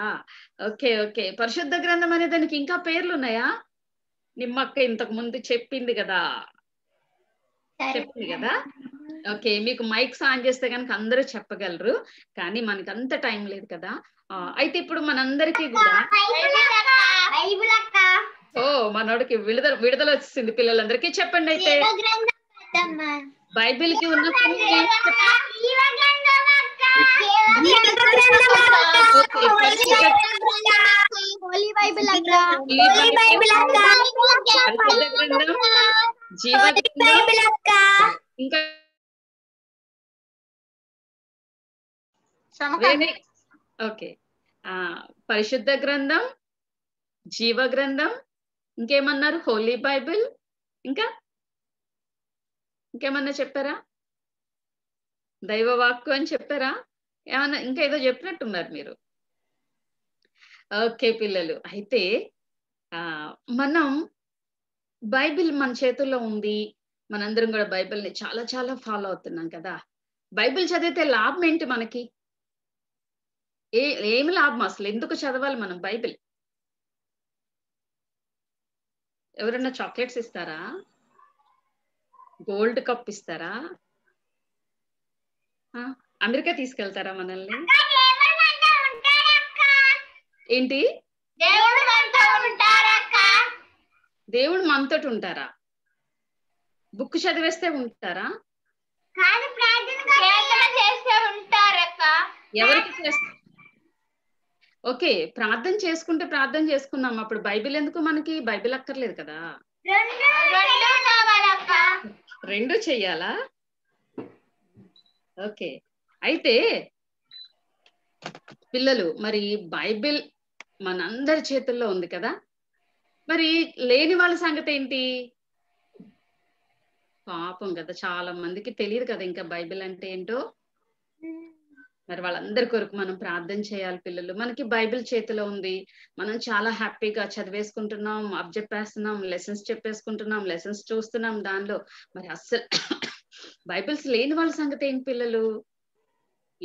ఓకే ఓకే, పరిశుద్ధ గ్రంథం అనే దానికి ఇంకా పేర్లు ఉన్నాయా? నిమ్మక్క ఇంతకు ముందు చెప్పింది కదా, చెప్పింది కదా. ఓకే, మీకు మైక్స్ ఆన్ చేస్తే కనుక అందరూ చెప్పగలరు, కానీ మనకి అంత టైం లేదు కదా. అయితే ఇప్పుడు మనందరికీ కూడా ఓ మనోడికి విడుదల విడుదల వచ్చింది పిల్లలందరికీ. చెప్పండి అయితే బైబిల్ కి ఉన్న ఇంకా ఓకే ఆ పరిశుద్ధ గ్రంథం, జీవ గ్రంథం, ఇంకేమన్నారు? హోలీ బైబిల్, ఇంకా ఇంకేమన్నా చెప్పారా? దైవ వాక్కు అని చెప్పారా? ఏమన్నా ఇంకా ఏదో చెప్పినట్టున్నారు మీరు. ఓకే పిల్లలు, అయితే ఆ మనం బైబిల్ మన చేతుల్లో ఉంది. మనందరం కూడా బైబిల్ని చాలా చాలా ఫాలో అవుతున్నాం కదా. బైబిల్ చదివితే లాభం ఏంటి మనకి? ఏ ఏమి లాభం? అసలు ఎందుకు చదవాలి మనం బైబిల్? ఎవరన్నా చాక్లెట్స్ ఇస్తారా? గోల్డ్ కప్ ఇస్తారా? అమెరికా తీసుకెళ్తారా మనల్ని? ఏంటి దేవుడు మనతోటి ఉంటారా? బుక్ చదివేస్తే ఉంటారా? ఎవరికి చేస్తారు? ఓకే, ప్రార్థన చేసుకుంటే ప్రార్థన చేసుకుందాం. అప్పుడు బైబిల్ ఎందుకు మనకి? బైబిల్ అక్కర్లేదు కదా. రెండు చెయ్యాలా? ఓకే, అయితే పిల్లలు మరి బైబిల్ మనందరి చేతుల్లో ఉంది కదా. మరి లేని వాళ్ళ సంగతి ఏంటి? పాపం కదా, చాలా మందికి తెలియదు కదా ఇంకా బైబిల్ అంటే ఏంటో. మరి వాళ్ళందరి కొరకు మనం ప్రార్థన చేయాలి. పిల్లలు మనకి బైబిల్ చేతిలో ఉంది, మనం చాలా హ్యాపీగా చదివేసుకుంటున్నాం, అప్ చెప్పేస్తున్నాం, లెసన్స్ చెప్పేసుకుంటున్నాం, లెసన్స్ చూస్తున్నాం. దానిలో మరి అస్సలు బైబిల్స్ లేని వాళ్ళ సంగతి ఏంటి పిల్లలు?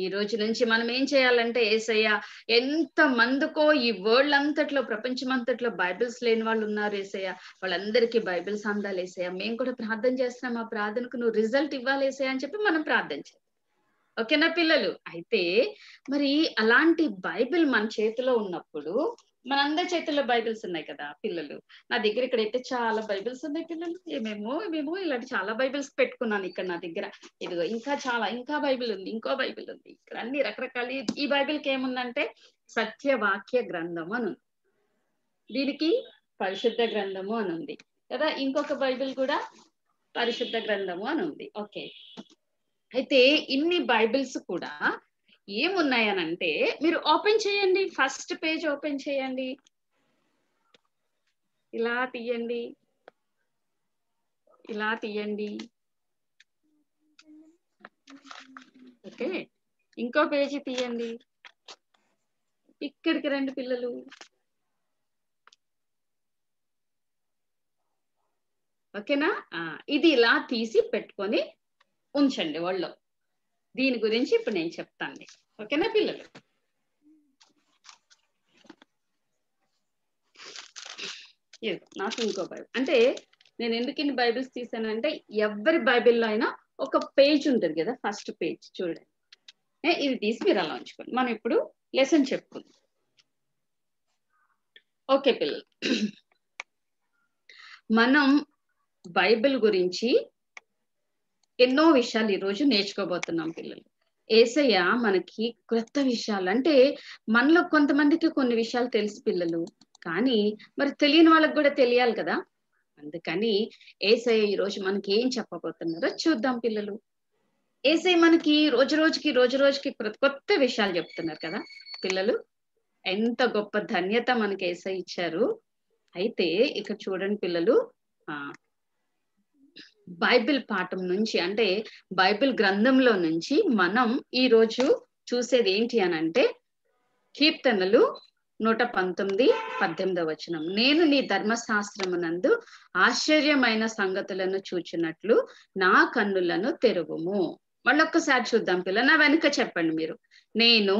ఈ రోజు నుంచి మనం ఏం చేయాలంటే, ఏసయ్య ఎంత మందికో ఈ వరల్డ్ అంతట్లో ప్రపంచం అంతట్లో బైబిల్స్ లేని వాళ్ళు ఉన్నారు ఏసయ్య, వాళ్ళందరికీ బైబిల్స్ అందాలి ఏసయ్య, మేము కూడా ప్రార్థన చేస్తున్నాం, ఆ ప్రార్థనకు నువ్వు రిజల్ట్ ఇవ్వాలి ఏసయ్య అని చెప్పి మనం ప్రార్థన చేయాలి. ఓకేనా పిల్లలు? అయితే మరి అలాంటి బైబిల్ మన చేతిలో ఉన్నప్పుడు, మనందరి చేతిలో బైబిల్స్ ఉన్నాయి కదా పిల్లలు. నా దగ్గర ఇక్కడైతే చాలా బైబిల్స్ ఉన్నాయి పిల్లలు, ఏమేమో ఏమేమో ఇలాంటి చాలా బైబిల్స్ పెట్టుకున్నాను ఇక్కడ నా దగ్గర. ఇదిగో ఇంకా చాలా ఇంకా బైబిల్ ఉంది, ఇంకో బైబిల్ ఉంది, ఇక్కడ అన్ని రకరకాల. ఈ బైబిల్కి ఏముందంటే సత్యవాక్య గ్రంథం అని ఉంది, దీనికి పరిశుద్ధ గ్రంథము అని ఉంది కదా, ఇంకొక బైబిల్ కూడా పరిశుద్ధ గ్రంథము అని ఉంది. ఓకే, అయితే ఇన్ని బైబిల్స్ కూడా ఏమున్నాయనంటే, మీరు ఓపెన్ చేయండి, ఫస్ట్ పేజ్ ఓపెన్ చేయండి, ఇలా తీయండి, ఇలా తీయండి. ఓకే, ఇంకో పేజీ తీయండి, ఇక్కడికి రండి పిల్లలు. ఓకేనా? ఇది ఇలా తీసి పెట్టుకొని ఉంచండి వాళ్ళలో. దీని గురించి ఇప్పుడు నేను చెప్తాను, ఓకేనా పిల్లలు? నాకు ఇంకో బైబిల్ అంటే, నేను ఎందుకు ఇన్ని బైబిల్స్ తీసానంటే, ఎవరి బైబిల్లో అయినా ఒక పేజ్ ఉంటుంది కదా, ఫస్ట్ పేజ్ చూడండి, ఇది తీసి మీరు అలా ఉంచుకోండి. మనం ఇప్పుడు లెసన్ చెప్పుకుందాం. ఓకే పిల్లలు, మనం బైబిల్ గురించి ఎన్నో విషయాలు ఈ రోజు నేర్చుకోబోతున్నాం పిల్లలు. ఏసయ్య మనకి కొత్త విషయాలు, అంటే మనలో కొంతమందికి కొన్ని విషయాలు తెలుసు పిల్లలు, కానీ మరి తెలియని వాళ్ళకి కూడా తెలియాలి కదా. అందుకని ఏసయ్య ఈ రోజు మనకి ఏం చెప్పబోతున్నారో చూద్దాం పిల్లలు. ఏసయ్య మనకి రోజు రోజుకి రోజు రోజుకి కొత్త విషయాలు చెప్తున్నారు కదా పిల్లలు. ఎంత గొప్ప ధన్యత మనకి ఏసయ్య ఇచ్చారు. అయితే ఇక్కడ చూడండి పిల్లలు, ఆ బైబిల్ పాఠం నుంచి, అంటే బైబిల్ గ్రంథంలో నుంచి మనం ఈ రోజు చూసేది ఏంటి అని అంటే, కీర్తనలు నూట పంతొమ్మిది పద్దెనిమిదవ వచనం, నేను నీ ధర్మశాస్త్రమునందు ఆశ్చర్యమైన సంగతులను చూచినట్లు నా కన్నులను తెరువుము. మళ్ళొక్కసారి చూద్దాం పిల్లలు, నా వెనుక చెప్పండి మీరు, నేను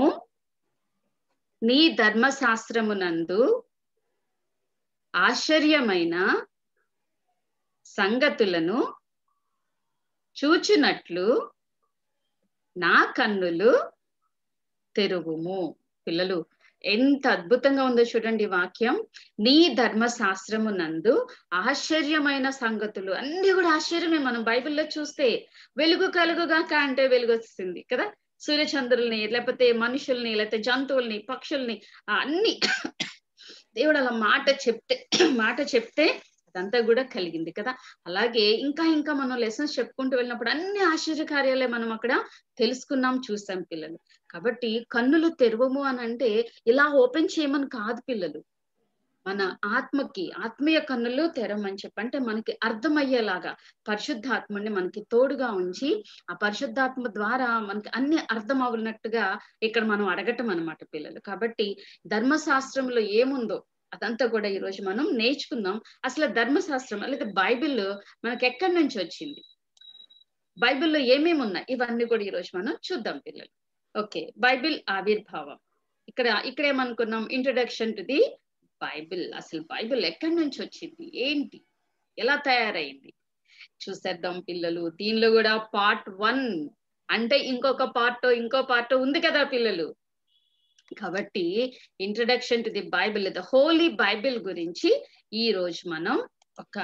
నీ ధర్మశాస్త్రమునందు ఆశ్చర్యమైన సంగతులను చూచినట్లు నా కన్నులు తెరుగుము. పిల్లలు ఎంత అద్భుతంగా ఉందో చూడండి వాక్యం. నీ ధర్మశాస్త్రము నందు ఆశ్చర్యమైన సంగతులు, అన్ని కూడా ఆశ్చర్యమే. మనం బైబిల్లో చూస్తే వెలుగు కలుగుగాక అంటే వెలుగు వస్తుంది కదా. సూర్యచంద్రుల్ని, లేకపోతే మనుషుల్ని, లేకపోతే జంతువుల్ని, పక్షుల్ని, అన్ని దేవుడు అలా మాట చెప్తే మాట చెప్తే అంతా కూడా కలిగింది కదా. అలాగే ఇంకా ఇంకా మనం లెసన్స్ చెప్పుకుంటూ వెళ్ళినప్పుడు అన్ని ఆశ్చర్యకార్యాలే మనం అక్కడ తెలుసుకున్నాం, చూసాం పిల్లలు. కాబట్టి కన్నులు తెరువము అని అంటే ఇలా ఓపెన్ చేయమని కాదు పిల్లలు, మన ఆత్మకి ఆత్మీయ కన్నులు తెరవమని చెప్పి, అంటే మనకి అర్థమయ్యేలాగా పరిశుద్ధాత్మని మనకి తోడుగా ఉంచి, ఆ పరిశుద్ధాత్మ ద్వారా మనకి అన్ని అర్థం అవునట్టుగా ఇక్కడ మనం అడగటం అనమాట పిల్లలు. కాబట్టి ధర్మశాస్త్రంలో ఏముందో అదంతా కూడా ఈ రోజు మనం నేర్చుకుందాం. అసలు ధర్మశాస్త్రం లేదా బైబిల్ మనకి ఎక్కడి నుంచి వచ్చింది, బైబిల్లో ఏమేమి ఉన్నాయి, ఇవన్నీ కూడా ఈ రోజు మనం చూద్దాం పిల్లలు. ఓకే, బైబిల్ ఆవిర్భావం. ఇక్కడ ఇక్కడ ఏమనుకున్నాం, ఇంట్రొడక్షన్ టు ది బైబిల్. అసలు బైబిల్ ఎక్కడి నుంచి వచ్చింది, ఏంటి, ఎలా తయారైంది చూసేద్దాం పిల్లలు. దీనిలో కూడా పార్ట్ వన్ అంటే ఇంకొక పార్ట్ ఇంకో పార్ట్ ఉంది కదా పిల్లలు. కాబట్టి introduction to the Bible, the holy Bible గురించి ఈ రోజు మనం ఒక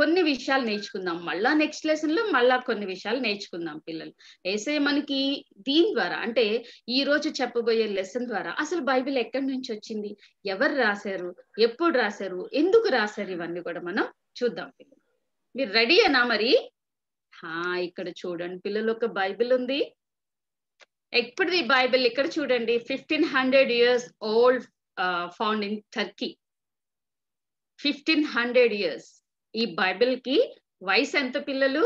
కొన్ని విషయాలు నేర్చుకుందాం. మళ్ళా నెక్స్ట్ లెసన్ లో మళ్ళా కొన్ని విషయాలు నేర్చుకుందాం పిల్లలు. ఏసయ్య మనకి దీని ద్వారా, అంటే ఈ రోజు చెప్పబోయే లెసన్ ద్వారా అసలు బైబిల్ ఎక్కడి నుంచి వచ్చింది, ఎవరు రాశారు, ఎప్పుడు రాశారు, ఎందుకు రాశారు, ఇవన్నీ కూడా మనం చూద్దాం పిల్లలు. మీరు రెడీ అనా మరి? హా, ఇక్కడ చూడండి పిల్లలు, ఒక బైబిల్ ఉంది. ఎప్పుడుది బైబిల్? ఇక్కడ చూడండి, fifteen hundred years old, found in Turkey. Fifteen hundred years ఈ బైబిల్ కి వయసు ఎంత పిల్లలు?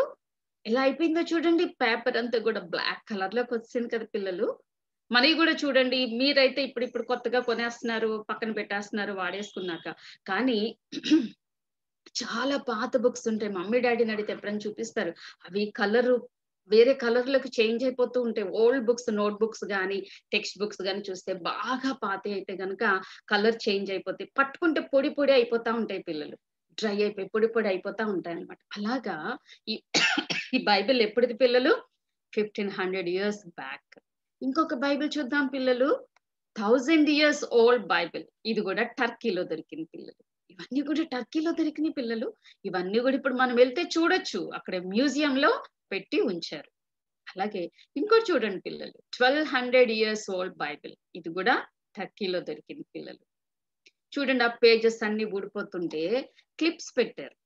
ఎలా అయిపోయిందో చూడండి, పేపర్ అంతా కూడా బ్లాక్ కలర్ లోకి వచ్చింది కదా పిల్లలు. మనీ కూడా చూడండి మీరైతే ఇప్పుడు ఇప్పుడు కొత్తగా కొనేస్తున్నారు పక్కన పెట్టేస్తున్నారు వాడేసుకున్నాక కానీ చాలా పాత బుక్స్ ఉంటాయి మమ్మీ డాడీని అడిగితే ఎప్పుడైనా చూపిస్తారు అవి కలర్ వేరే కలర్ లకు చేంజ్ అయిపోతూ ఉంటాయి ఓల్డ్ బుక్స్ నోట్ బుక్స్ గాని టెక్స్ట్ బుక్స్ గాని చూస్తే బాగా పాత అయితే గనుక కలర్ చేంజ్ అయిపోతాయి పట్టుకుంటే పొడి పొడి అయిపోతా ఉంటాయి పిల్లలు డ్రై అయిపోయి పొడి పొడి అయిపోతా ఉంటాయి అన్నమాట అలాగా ఈ ఈ బైబిల్ ఎప్పటిది పిల్లలు ఫిఫ్టీన్ హండ్రెడ్ ఇయర్స్ బ్యాక్ ఇంకొక బైబిల్ చూద్దాం పిల్లలు థౌజండ్ ఇయర్స్ ఓల్డ్ బైబిల్ ఇది కూడా టర్కీలో దొరికింది పిల్లలు ఇవన్నీ కూడా టర్కీలో దొరికిన పిల్లలు ఇవన్నీ కూడా ఇప్పుడు మనం వెళ్తే చూడొచ్చు అక్కడ మ్యూజియం లో పెట్టి ఉంచారు అలాగే ఇంకోటి చూడండి పిల్లలు twelve hundred years old Bible ఇది కూడా టర్కీలో దొరికింది పిల్లలు చూడండి ఆ పేజెస్ అన్ని ఊడిపోతుంటే క్లిప్స్ పెట్టారు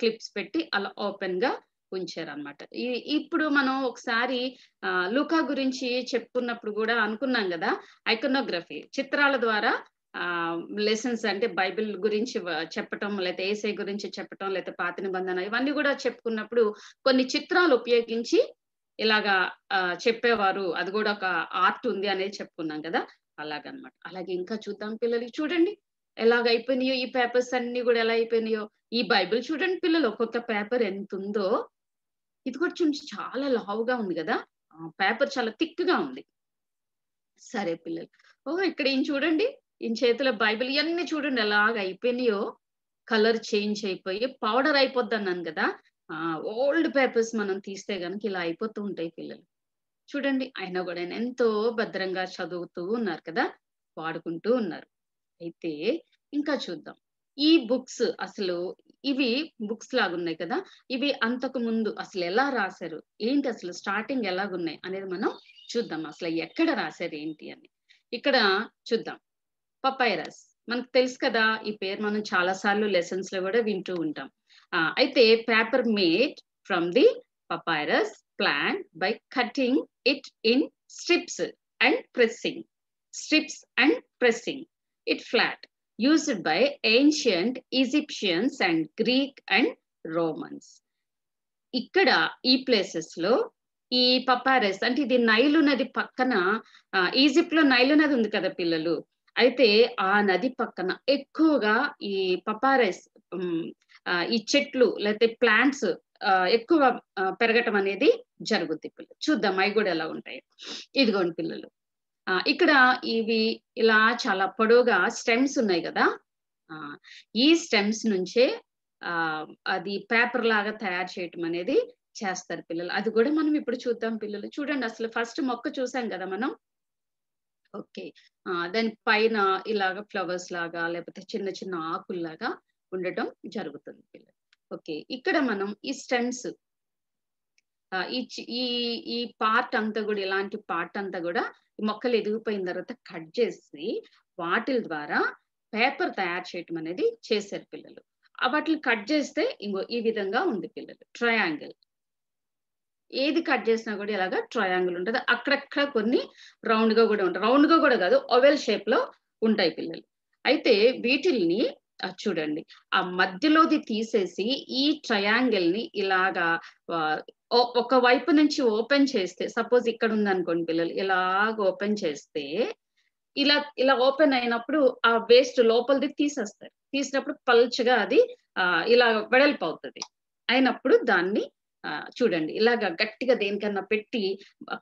క్లిప్స్ పెట్టి అలా ఓపెన్ గా ఉంచారు అన్నమాట ఇప్పుడు మనం ఒకసారి ఆ లూకా గురించి చెప్పుకున్నప్పుడు కూడా అనుకున్నాం కదా ఐకనోగ్రఫీ చిత్రాల ద్వారా ఆ లెసన్స్ అంటే బైబిల్ గురించి చెప్పటం లేకపోతే ఏసై గురించి చెప్పటం లేకపోతే పాత నిబంధన ఇవన్నీ కూడా చెప్పుకున్నప్పుడు కొన్ని చిత్రాలు ఉపయోగించి ఇలాగా చెప్పేవారు అది కూడా ఒక ఆర్ట్ ఉంది అనేది చెప్పుకున్నాం కదా అలాగనమాట అలాగే ఇంకా చూద్దాం పిల్లలు చూడండి ఎలాగైపోయినాయో ఈ పేపర్స్ అన్ని కూడా ఎలా అయిపోయినాయో ఈ బైబిల్ చూడండి పిల్లలు ఒక్కొక్క పేపర్ ఎంత ఉందో ఇది కూడా చూడండి చాలా లావుగా ఉంది కదా పేపర్ చాలా థిక్గా ఉంది సరే పిల్లలు ఓ ఇక్కడ ఏం చూడండి ఈయన చేతిలో బైబిల్ ఇవన్నీ చూడండి ఎలాగ అయిపోయినాయో కలర్ చేంజ్ అయిపోయి పౌడర్ అయిపోద్ది అన్నాను కదా ఆ ఓల్డ్ పేపర్స్ మనం తీస్తే కనుక ఇలా అయిపోతూ ఉంటాయి పిల్లలు చూడండి అయినా కూడా ఎంతో భద్రంగా చదువుతూ ఉన్నారు కదా వాడుకుంటూ ఉన్నారు అయితే ఇంకా చూద్దాం ఈ బుక్స్ అసలు ఇవి బుక్స్ లాగున్నాయి కదా ఇవి అంతకు ముందు అసలు ఎలా రాశారు ఏంటి అసలు స్టార్టింగ్ ఎలాగున్నాయి అనేది మనం చూద్దాం అసలు ఎక్కడ రాశారు ఏంటి అని ఇక్కడ చూద్దాం పపైరస్ మనకు తెలుసు కదా ఈ పేరు మనం చాలా సార్లు లెసన్స్ లో కూడా వింటూ ఉంటాం ఆ అయితే paper made from the papyrus plant by cutting it in strips and pressing strips and pressing it flat used by ancient Egyptians and Greek and Romans ikkada ee places lo ee papyrus ante idi Nile nadi pakkana Egypt lo Nile nadi undi kada pillalu aithe aa nadi pakkana ekkuvaga ee papyrus ee chetlu lethe plants ekkuva peragatam anedi jarugutdi pillalu chuddam ai kuda ela untayi idigondi pillalu ఇక్కడ ఇవి ఇలా చాలా పొడవుగా స్టెమ్స్ ఉన్నాయి కదా ఈ స్టెమ్స్ నుంచే ఆ అది పేపర్ లాగా తయారు చేయటం అనేది చేస్తారు పిల్లలు అది కూడా మనం ఇప్పుడు చూద్దాం పిల్లలు చూడండి అసలు ఫస్ట్ మొక్క చూసాం కదా మనం ఓకే ఆ దాని పైన ఇలాగా ఫ్లవర్స్ లాగా లేకపోతే చిన్న చిన్న ఆకుల్లాగా ఉండటం జరుగుతుంది పిల్లలు ఓకే ఇక్కడ మనం ఈ స్టెమ్స్ ఈ ఈ పార్ట్ అంతా కూడా ఇలాంటి పార్ట్ అంతా కూడా మొక్కలు ఎదిగిపోయిన తర్వాత కట్ చేసి వాటిల ద్వారా పేపర్ తయారు చేయటం అనేది చేశారు పిల్లలు వాటిని కట్ చేస్తే ఇంకో ఈ విధంగా ఉంది పిల్లలు ట్రయాంగిల్ ఏది కట్ చేసినా కూడా ఇలాగా ట్రయాంగిల్ ఉంటుంది అక్కడక్కడ కొన్ని రౌండ్ గా కూడా ఉంటాయి రౌండ్ గా కూడా కాదు ఓవెల్ షేప్ లో ఉంటాయి పిల్లలు అయితే వీటిల్ని చూడండి ఆ మధ్యలోది తీసేసి ఈ ట్రయాంగిల్ ని ఇలాగా ఒక వైపు నుంచి ఓపెన్ చేస్తే సపోజ్ ఇక్కడ ఉందనుకోండి పిల్లలు ఇలాగ ఓపెన్ చేస్తే ఇలా ఇలా ఓపెన్ అయినప్పుడు ఆ వేస్ట్ లోపలిది తీసేస్తారు తీసినప్పుడు పల్చగా అది ఆ ఇలా వెడల్పు అవుతుంది అయినప్పుడు దాన్ని ఆ చూడండి ఇలాగ గట్టిగా దేనికన్నా పెట్టి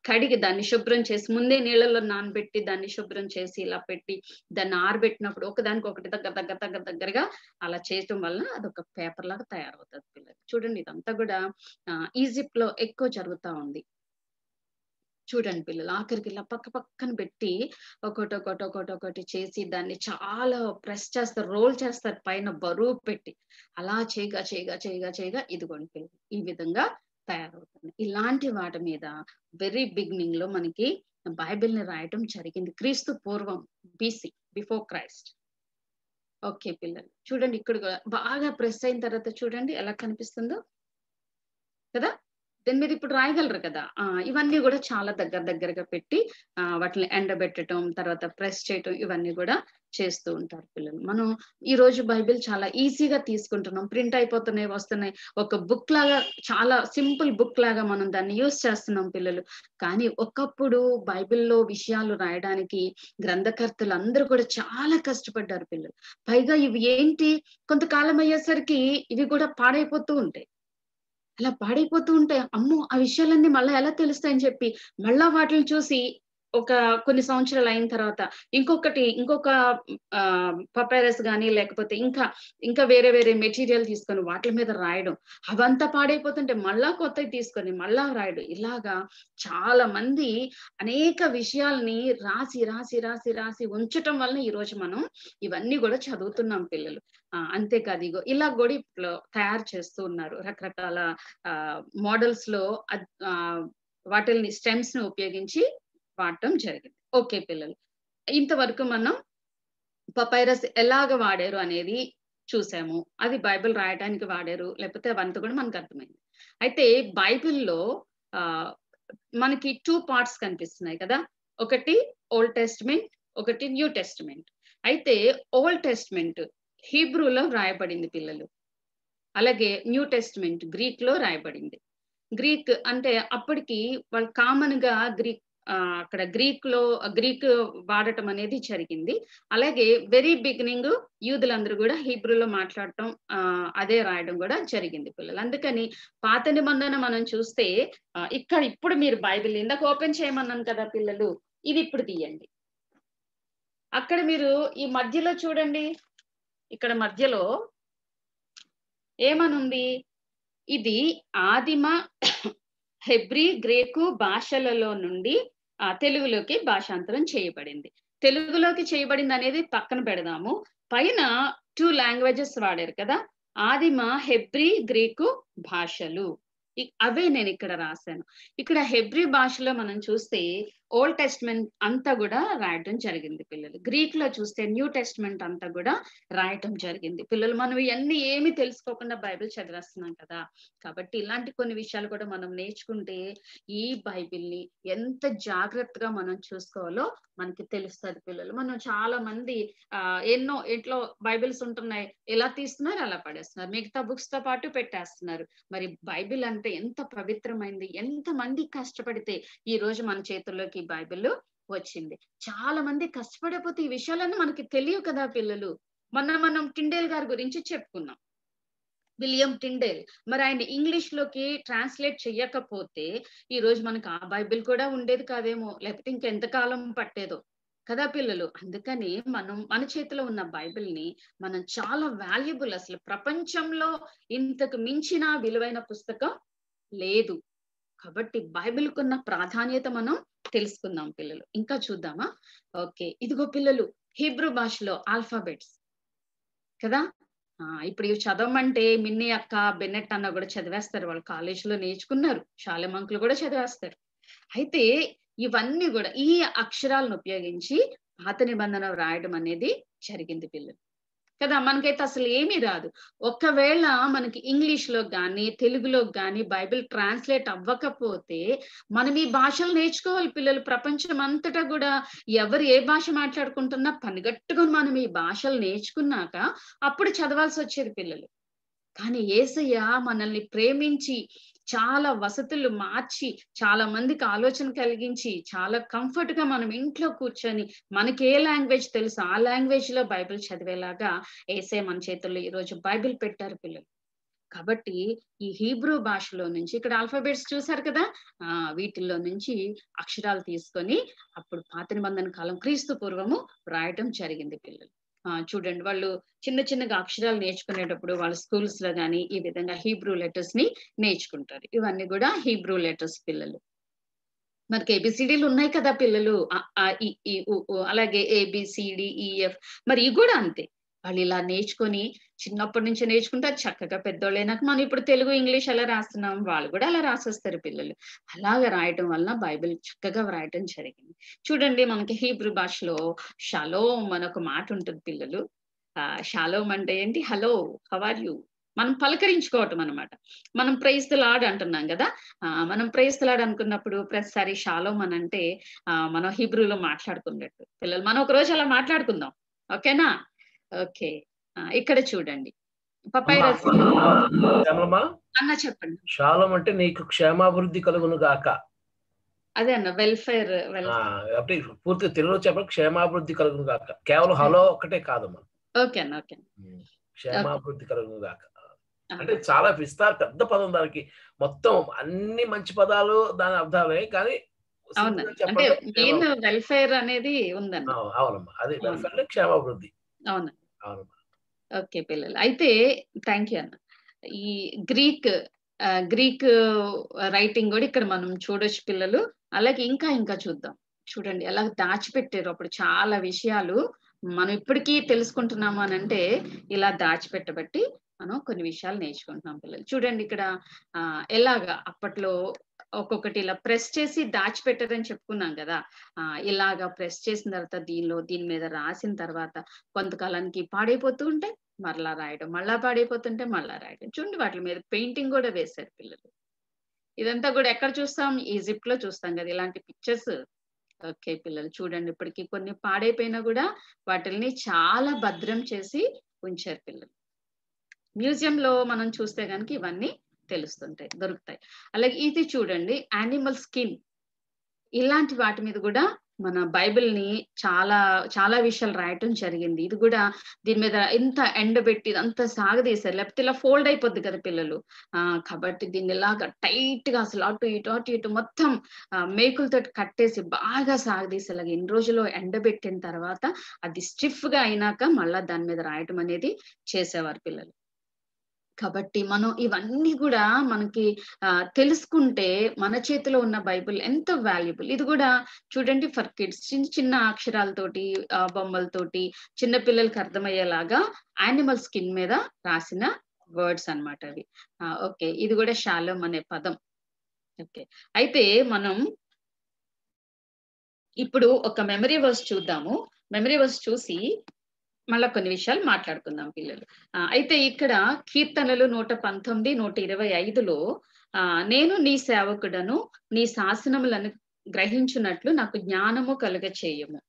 కడిగి దాన్ని శుభ్రం చేసి ముందే నీళ్ళలో నానబెట్టి దాన్ని శుభ్రం చేసి ఇలా పెట్టి దాన్ని ఆరబెట్టినప్పుడు ఒకదానికి ఒకటి దగ్గర దగ్గర దగ్గర దగ్గరగా అలా చేయటం వలన అదొక పేపర్ లాగా తయారవుతుంది పిల్లలు చూడండి ఇదంతా కూడా ఈజిప్ట్ లో ఎక్కువ జరుగుతూ ఉంది చూడండి పిల్లలు ఆఖరికి ఇలా పక్క పక్కన పెట్టి ఒకటి ఒకటి ఒకటి ఒకటి చేసి దాన్ని చాలా ప్రెస్ చేస్తారు రోల్ చేస్తారు పైన బరువు పెట్టి అలా చేయగా చేయగా చేయగా చేయగా ఇదిగోండి పిల్లలు ఈ విధంగా తయారవుతుంది ఇలాంటి వాటి మీద వెరీ బిగినింగ్ లో మనకి బైబిల్ ని రాయటం జరిగింది క్రీస్తు పూర్వం బీసీ బిఫోర్ క్రైస్ట్ ఓకే పిల్లలు చూడండి ఇక్కడ బాగా ప్రెస్ అయిన తర్వాత చూడండి ఎలా కనిపిస్తుందో కదా దెన్ మీరు ఇప్పుడు రాయగలరు కదా ఇవన్నీ కూడా చాలా దగ్గర దగ్గరగా పెట్టి వాటిని ఎండబెట్టడం తర్వాత ప్రెస్ చేయడం ఇవన్నీ కూడా చేస్తూ ఉంటారు పిల్లలు. మనం ఈ రోజు బైబిల్ చాలా ఈజీగా తీసుకుంటున్నాం, ప్రింట్ అయిపోతున్నాయి వస్తున్నాయి, ఒక బుక్ లాగా చాలా సింపుల్ బుక్ లాగా మనం దాన్ని యూజ్ చేస్తున్నాం పిల్లలు. కానీ ఒకప్పుడు బైబిల్లో విషయాలు రాయడానికి గ్రంథకర్తలు అందరూ కూడా చాలా కష్టపడ్డారు పిల్లలు. పైగా ఇవి ఏంటి కొంతకాలం అయ్యేసరికి ఇవి కూడా పాడైపోతూ ఉంటాయి. అలా పాడైపోతూ ఉంటాయి, అమ్మో ఆ విషయాలన్నీ మళ్ళీ ఎలా తెలుస్తాయని చెప్పి మళ్ళా వాటిని చూసి ఒక కొన్ని సంవత్సరాలు అయిన తర్వాత ఇంకొకటి ఇంకొక ఆ పపైరస్ కానీ లేకపోతే ఇంకా ఇంకా వేరే వేరే మెటీరియల్ తీసుకొని వాటి మీద రాయడం, అవంతా పాడైపోతుంటే మళ్ళా కొత్తవి తీసుకొని మళ్ళా రాయడం, ఇలాగా చాలా మంది అనేక విషయాల్ని రాసి రాసి రాసి రాసి ఉంచటం వల్ల ఈ రోజు మనం ఇవన్నీ కూడా చదువుతున్నాం పిల్లలు. ఆ అంతేకాదు ఇగో ఇలా కూడా ఇప్పుడు తయారు చేస్తూ ఉన్నారు రకరకాల ఆ మోడల్స్ లో వాటిల్ని స్టెమ్స్ ను ఉపయోగించి వాడటం జరిగింది. ఓకే పిల్లలు, ఇంతవరకు మనం పపైరస్ ఎలాగ వాడారు అనేది చూసాము, అది బైబిల్ రాయడానికి వాడారు లేకపోతే అవంతా కూడా మనకు అర్థమైంది. అయితే బైబిల్లో ఆ మనకి టూ పార్ట్స్ కనిపిస్తున్నాయి కదా, ఒకటి ఓల్డ్ టెస్ట్మెంట్ ఒకటి న్యూ టెస్ట్మెంట్. అయితే ఓల్డ్ టెస్ట్మెంట్ హీబ్రూలో రాయబడింది పిల్లలు, అలాగే న్యూ టెస్ట్మెంట్ గ్రీక్ లో రాయబడింది. గ్రీక్ అంటే అప్పటికి వాళ్ళు కామన్ గా గ్రీక్ అక్కడ గ్రీక్ లో గ్రీక్ వాడటం అనేది జరిగింది. అలాగే వెరీ బిగినింగ్ యూదులందరూ కూడా హీబ్రూలో మాట్లాడటం అదే రాయడం కూడా జరిగింది పిల్లలు. అందుకని పాత నిబంధన మనం చూస్తే ఇక్కడ ఇప్పుడు మీరు బైబిల్ ఇందాక ఓపెన్ చేయమన్నాను కదా పిల్లలు, ఇది ఇప్పుడు తీయండి. అక్కడ మీరు ఈ మధ్యలో చూడండి, ఇక్కడ మధ్యలో ఏమనుంది, ఇది ఆదిమ హెబ్రీ గ్రీకు భాషలలో నుండి ఆ తెలుగులోకి భాషాంతరం చేయబడింది. తెలుగులోకి చేయబడింది అనేది పక్కన పెడదాము. పైన టూ లాంగ్వేజెస్ వాడారు కదా, ఆదిమ హెబ్రీ గ్రీకు భాషలు అవే నేను ఇక్కడ రాశాను. ఇక్కడ హెబ్రీ భాషలో మనం చూస్తే ఓల్డ్ టెస్ట్మెంట్ అంతా కూడా రాయటం జరిగింది పిల్లలు, గ్రీక్ లో చూస్తే న్యూ టెస్ట్మెంట్ అంతా కూడా రాయటం జరిగింది పిల్లలు. మనం ఇవన్నీ ఏమి తెలుసుకోకుండా బైబిల్ చదివేస్తున్నాం కదా, కాబట్టి ఇలాంటి కొన్ని విషయాలు కూడా మనం నేర్చుకుంటే ఈ బైబిల్ని ఎంత జాగ్రత్తగా మనం చూసుకోవాలో మనకి తెలుస్తుంది పిల్లలు. మనం చాలా మంది ఆ ఎన్నో ఎట్లో బైబిల్స్ ఉంటున్నాయి, ఎలా తీస్తున్నారు అలా పడేస్తున్నారు, మిగతా బుక్స్ తో పాటు పెట్టేస్తున్నారు. మరి బైబిల్ అంటే ఎంత పవిత్రమైంది, ఎంత మంది కష్టపడితే ఈ రోజు మన చేతుల్లోకి బైబిల్ వచ్చింది. చాలా మంది కష్టపడకపోతే ఈ విషయాలన్నీ మనకి తెలియవు కదా పిల్లలు. మొన్న మనం టిండేల్ గారి గురించి చెప్పుకున్నాం, విలియం టిండేల్. మరి ఆయన ఇంగ్లీష్ లోకి ట్రాన్స్లేట్ చెయ్యకపోతే ఈ రోజు మనకు ఆ బైబిల్ కూడా ఉండేది కాదేమో, లేకపోతే ఇంకెంతకాలం పట్టేదో కదా పిల్లలు. అందుకని మనం మన చేతిలో ఉన్న బైబిల్ని మనం చాలా వాల్యుబుల్, అసలు ప్రపంచంలో ఇంతకు మించిన విలువైన పుస్తకం లేదు, కాబట్టి బైబిల్కున్న ప్రాధాన్యత మనం తెలుసుకుందాం పిల్లలు. ఇంకా చూద్దామా, ఓకే ఇదిగో పిల్లలు హీబ్రూ భాషలో ఆల్ఫాబెట్స్ కదా. ఆ ఇప్పుడు ఇవి చదవమంటే మిన్నీ అక్క బెన్నెట్ అన్న కూడా చదివేస్తారు, వాళ్ళు కాలేజీలో నేర్చుకున్నారు, చాలా మంకులు కూడా చదివేస్తారు. అయితే ఇవన్నీ కూడా ఈ అక్షరాలను ఉపయోగించి పాత నిబంధన రాయడం అనేది జరిగింది పిల్లలు కదా. మనకైతే అసలు ఏమీ రాదు, ఒకవేళ మనకి ఇంగ్లీష్ లో కానీ తెలుగులో కానీ బైబిల్ ట్రాన్స్లేట్ అవ్వకపోతే మనం ఈ భాషలు నేర్చుకోవాలి పిల్లలు. ప్రపంచం అంతటా కూడా ఎవరు ఏ భాష మాట్లాడుకుంటున్నా పనిగట్టుగా మనం ఈ భాషలు నేర్చుకున్నాక అప్పుడు చదవాల్సి వచ్చేది పిల్లలు. కానీ యేసయ్య మనల్ని ప్రేమించి చాలా వసతులు మార్చి చాలా మందికి ఆలోచన కలిగించి చాలా కంఫర్ట్ గా మనం ఇంట్లో కూర్చొని మనకి ఏ లాంగ్వేజ్ తెలుసు ఆ లాంగ్వేజ్ లో బైబిల్ చదివేలాగా యేసే మన చేతుల్లో ఈ రోజు బైబిల్ పెట్టారు పిల్లలు. కాబట్టి ఈ హీబ్రూ భాషలో నుంచి ఇక్కడ ఆల్ఫాబెట్స్ చూసారు కదా, ఆ వీటిల్లో నుంచి అక్షరాలు తీసుకొని అప్పుడు పాత నిబంధన కాలం క్రీస్తు పూర్వము రాయటం జరిగింది పిల్లలు. ఆ చూడండి వాళ్ళు చిన్న చిన్నగా అక్షరాలు నేర్చుకునేటప్పుడు వాళ్ళ స్కూల్స్ లో కానీ ఈ విధంగా హీబ్రూ లెటర్స్ ని నేర్చుకుంటారు. ఇవన్నీ కూడా హీబ్రూ లెటర్స్ పిల్లలు. మనకి ఏబిసిడీలు ఉన్నాయి కదా పిల్లలు, అలాగే ఏబిసిడిఈఎఫ్, మరి ఇవి కూడా అంతే. వాళ్ళు ఇలా నేర్చుకొని చిన్నప్పటి నుంచి నేర్చుకుంటారు, చక్కగా పెద్దోళ్ళైనాక మనం ఇప్పుడు తెలుగు ఇంగ్లీష్ ఎలా రాస్తున్నాం వాళ్ళు కూడా అలా రాసేస్తారు పిల్లలు. అలాగ రాయటం వలన బైబిల్ చక్కగా రాయటం జరిగింది. చూడండి మనకి హీబ్రూ భాషలో షలోమ్ అని ఒక మాట ఉంటుంది పిల్లలు. ఆ షలోమ్ అంటే ఏంటి, హలో హవ్ ఆర్ యూ, మనం పలకరించుకోవటం అన్నమాట. మనం ప్రైజ్ ది లార్డ్ అంటున్నాం కదా, మనం ప్రైజ్ ది లార్డ్ అనుకున్నప్పుడు ప్రతిసారి షాలోమ్ అని అంటే ఆ మనం హిబ్రూలో మాట్లాడుకున్నట్టు పిల్లలు మనం ఒక రోజు అలా మాట్లాడుకుందాం, ఓకేనా? ఓకే, ఇక్కడ చూడండి పపాయ అన్న చెప్పండి. షాలోమ్ అంటే నీకు క్షేమాభివృద్ధి కలుగును గాక, అదే అన్న వెల్ఫేర్ పూర్తి తెలుగులో చెప్పండి క్షేమాభివృద్ధి కలుగును గాక. కేవలం హలో ఒక్కటే కాదమ్మా, ఓకే అన్న, ఓకే క్షేమాభివృద్ధి కలుగును గాక అంటే చాలా విస్తార పెద్ద పదం, దానికి మొత్తం అన్ని మంచి పదాలు దాని అర్థాలే కానీ వెల్ఫేర్ అనేది ఉందన్న. అవునమ్మా, అదే వెల్ఫేర్ క్షేమాభివృద్ధి. అవునా? అవునమ్మా, ఓకే పిల్లలు. అయితే థ్యాంక్ యూ అన్న. ఈ గ్రీక్ గ్రీక్ రైటింగ్ కూడా ఇక్కడ మనం చూడొచ్చు పిల్లలు. అలాగే ఇంకా ఇంకా చూద్దాం, చూడండి అలా దాచిపెట్టారు అప్పుడు చాలా విషయాలు మనం ఇప్పటికీ తెలుసుకుంటున్నాము అని అంటే ఇలా దాచిపెట్టబట్టి మనం కొన్ని విషయాలు నేర్చుకుంటున్నాం పిల్లలు. చూడండి ఇక్కడ ఆ ఎలాగా అప్పట్లో ఒక్కొక్కటి ఇలా ప్రెస్ చేసి దాచిపెట్టారని చెప్పుకున్నాం కదా, ఆ ఇలాగా ప్రెస్ చేసిన తర్వాత దీనిలో దీని మీద రాసిన తర్వాత కొంతకాలానికి పాడైపోతూ ఉంటే మరలా రాయడం, మళ్ళా పాడైపోతుంటే మళ్ళా రాయడం. చూడండి వాటి మీద పెయింటింగ్ కూడా వేశారు పిల్లలు. ఇదంతా కూడా ఎక్కడ చూస్తాం? ఈజిప్ట్ లో చూస్తాం కదా ఇలాంటి పిక్చర్స్. ఓకే పిల్లలు, చూడండి ఇప్పటికీ కొన్ని పాడైపోయినా కూడా వాటిల్ని చాలా భద్రం చేసి ఉంచారు పిల్లలు. మ్యూజియం లో మనం చూస్తే కనుక ఇవన్నీ తెలుస్తుంటాయి, దొరుకుతాయి. అలాగే ఇది చూడండి యానిమల్ స్కిన్, ఇలాంటి వాటి మీద కూడా మన బైబిల్ ని చాలా చాలా విషయాలు రాయటం జరిగింది. ఇది కూడా దీని మీద ఎంత ఎండబెట్టి అంత సాగదీశారు, లేకపోతే ఇలా ఫోల్డ్ అయిపోద్ది కదా పిల్లలు. ఆ కాబట్టి దీన్ని ఇలాగా టైట్ గా అసలు అటు ఇటు అటు ఇటు మొత్తం మేకులతో కట్టేసి బాగా సాగదీసేలాగా ఎన్ని రోజులు ఎండబెట్టిన తర్వాత అది స్టిఫ్ గా అయినాక మళ్ళా దాని మీద రాయటం అనేది చేసేవారు పిల్లలు. కాబట్టి మనం ఇవన్నీ కూడా మనకి ఆ తెలుసుకుంటే మన చేతిలో ఉన్న బైబిల్ ఎంతో వాల్యుబుల్. ఇది కూడా చూడండి ఫర్ కిడ్స్, చిన్న చిన్న అక్షరాలతోటి ఆ బొమ్మలతోటి చిన్న పిల్లలకి అర్థమయ్యేలాగా యానిమల్ స్కిన్ మీద రాసిన వర్డ్స్ అన్నమాట అవి. ఓకే, ఇది కూడా షాలోమ్ అనే పదం. ఓకే, అయితే మనం ఇప్పుడు ఒక మెమరీ వర్స్ చూద్దాము. మెమరీ వర్స్ చూసి మళ్ళా కొన్ని విషయాలు మాట్లాడుకుందాం పిల్లలు. అయితే ఇక్కడ కీర్తనలు నూట పంతొమ్మిది నూట ఇరవై ఐదులో ఆ నేను నీ సేవకుడను, నీ శాసనములను గ్రహించున్నట్లు నాకు జ్ఞానము కలుగ చేయము.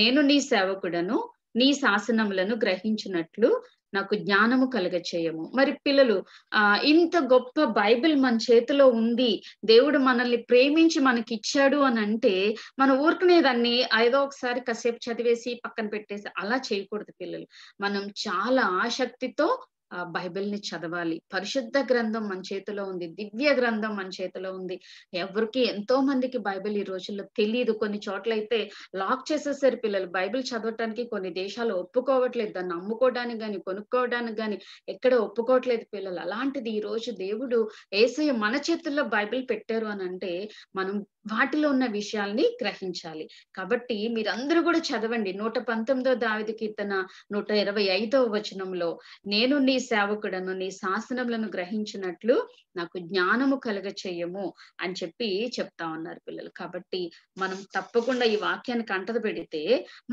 నేను నీ సేవకుడను, నీ శాసనములను గ్రహించున్నట్లు నాకు జ్ఞానము కలుగ చేయము. మరి పిల్లలు ఆ ఇంత గొప్ప బైబిల్ మన చేతిలో ఉంది, దేవుడు మనల్ని ప్రేమించి మనకి ఇచ్చాడు అని అంటే మనం ఊరుకునే దాన్ని ఏదో ఒకసారి కాసేపు చదివేసి పక్కన పెట్టేసి అలా చేయకూడదు పిల్లలు. మనం చాలా ఆసక్తితో ఆ బైబిల్ ని చదవాలి. పరిశుద్ధ గ్రంథం మన చేతిలో ఉంది, దివ్య గ్రంథం మన చేతిలో ఉంది. ఎవరికి ఎంతో మందికి బైబిల్ ఈ రోజుల్లో తెలియదు. కొన్ని చోట్ల అయితే లాక్ చేసేసారు పిల్లలు, బైబిల్ చదవటానికి కొన్ని దేశాలు ఒప్పుకోవట్లేదు, దాన్ని అమ్ముకోవడానికి కానీ కొనుక్కోవడానికి కానీ ఎక్కడ ఒప్పుకోవట్లేదు పిల్లలు. అలాంటిది ఈ రోజు దేవుడు యేసయ్య మన చేతుల్లో బైబిల్ పెట్టారు అని అంటే మనం వాటిలో ఉన్న విషయాల్ని గ్రహించాలి. కాబట్టి మీరందరూ కూడా చదవండి నూట పంతొమ్మిదో దావీదు కీర్తన నూట ఇరవై ఐదో వచనంలో నేను నీ సేవకుడను, నీ శాసనములను గ్రహించినట్లు నాకు జ్ఞానము కలుగ చేయము అని చెప్పి చెప్తా ఉన్నారు పిల్లలు. కాబట్టి మనం తప్పకుండా ఈ వాక్యాన్ని కంటది పెడితే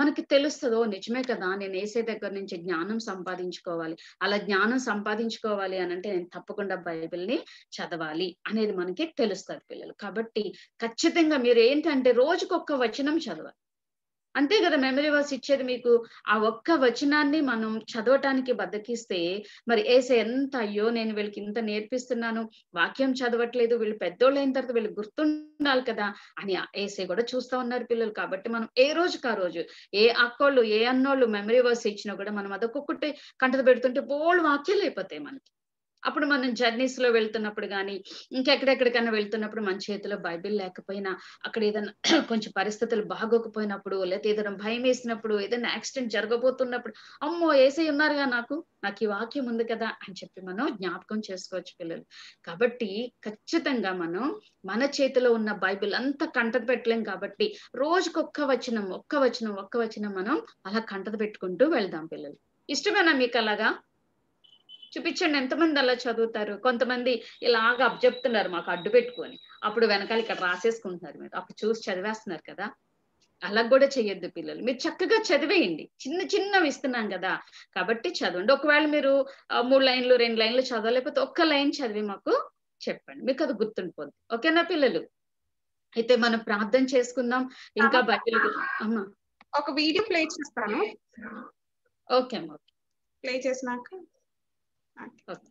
మనకి తెలుస్తుందో నిజమే కదా, నేను యేసయ్య దగ్గర నుంచి జ్ఞానం సంపాదించుకోవాలి, అలా జ్ఞానం సంపాదించుకోవాలి అని అంటే నేను తప్పకుండా బైబిల్ ని చదవాలి అనేది మనకి తెలుస్తుంది పిల్లలు. కాబట్టి ఖచ్చితంగా మీరు ఏంటంటే రోజుకొక్క వచనం చదవాలి, అంతే కదా మెమరీ వర్స్ ఇచ్చేది మీకు. ఆ ఒక్క వచనాన్ని మనం చదవటానికి బద్దకిస్తే మరి యేసే ఎంత అయ్యో నేను వీళ్ళకి ఇంత నేర్పిస్తున్నాను, వాక్యం చదవట్లేదు, వీళ్ళు పెద్దోళ్ళు అయిన తర్వాత వీళ్ళు గుర్తుండాలి కదా అని యేసే కూడా చూస్తా ఉన్నారు పిల్లలు. కాబట్టి మనం ఏ రోజుకి ఆ రోజు ఏ అక్కోళ్ళు ఏ అన్నోళ్ళు మెమరీ వర్స్ ఇచ్చినా కూడా మనం అదొక్కొక్కటి కంటది పెడుతుంటే బోల్డ్ వాక్యాలు అయిపోతాయి మనకి. అప్పుడు మనం జర్నీస్ లో వెళ్తున్నప్పుడు కానీ ఇంకెక్కడెక్కడికైనా వెళ్తున్నప్పుడు మన చేతిలో బైబిల్ లేకపోయినా, అక్కడ ఏదైనా కొంచెం పరిస్థితులు బాగోకపోయినప్పుడు, లేకపోతే ఏదైనా భయం వేసినప్పుడు, ఏదైనా యాక్సిడెంట్ జరగబోతున్నప్పుడు అమ్మో యేసయ్య ఉన్నారుగా నాకు, నాకు ఈ వాక్యం ఉంది కదా అని చెప్పి మనం జ్ఞాపకం చేసుకోవచ్చు పిల్లలు. కాబట్టి ఖచ్చితంగా మనం మన చేతిలో ఉన్న బైబిల్ అంతా కంటది పెట్టలేం. కాబట్టి రోజుకొక్క వచనం ఒక్క వచనం ఒక్క వచనం మనం అలా కంటది పెట్టుకుంటూ వెళ్దాం పిల్లలు. ఇష్టమేనా మీకు? అలాగా చూపించండి ఎంతమంది అలా చదువుతారు. కొంతమంది ఇలాగ అప్ చెప్తున్నారు మాకు అడ్డు పెట్టుకొని, అప్పుడు వెనకాల ఇక్కడ రాసేసుకుంటున్నారు మీరు, అప్పుడు చూసి చదివేస్తున్నారు కదా. అలా కూడా చేయొద్దు పిల్లలు. మీరు చక్కగా చదివేయండి, చిన్న చిన్నవి ఇస్తున్నాం కదా కాబట్టి చదవండి. ఒకవేళ మీరు మూడు లైన్లు రెండు లైన్లు చదవలేకపోతే ఒక్క లైన్ చదివి మాకు చెప్పండి, మీకు అది గుర్తుండిపోద్ది. ఓకేనా పిల్లలు? అయితే మనం ప్రార్థన చేసుకుందాం. ఇంకా బైబిల్ అమ్మా ఒక వీడియో ప్లే చేస్తాను. ఓకే అమ్మా, ప్లే చేసినాక ఓకే.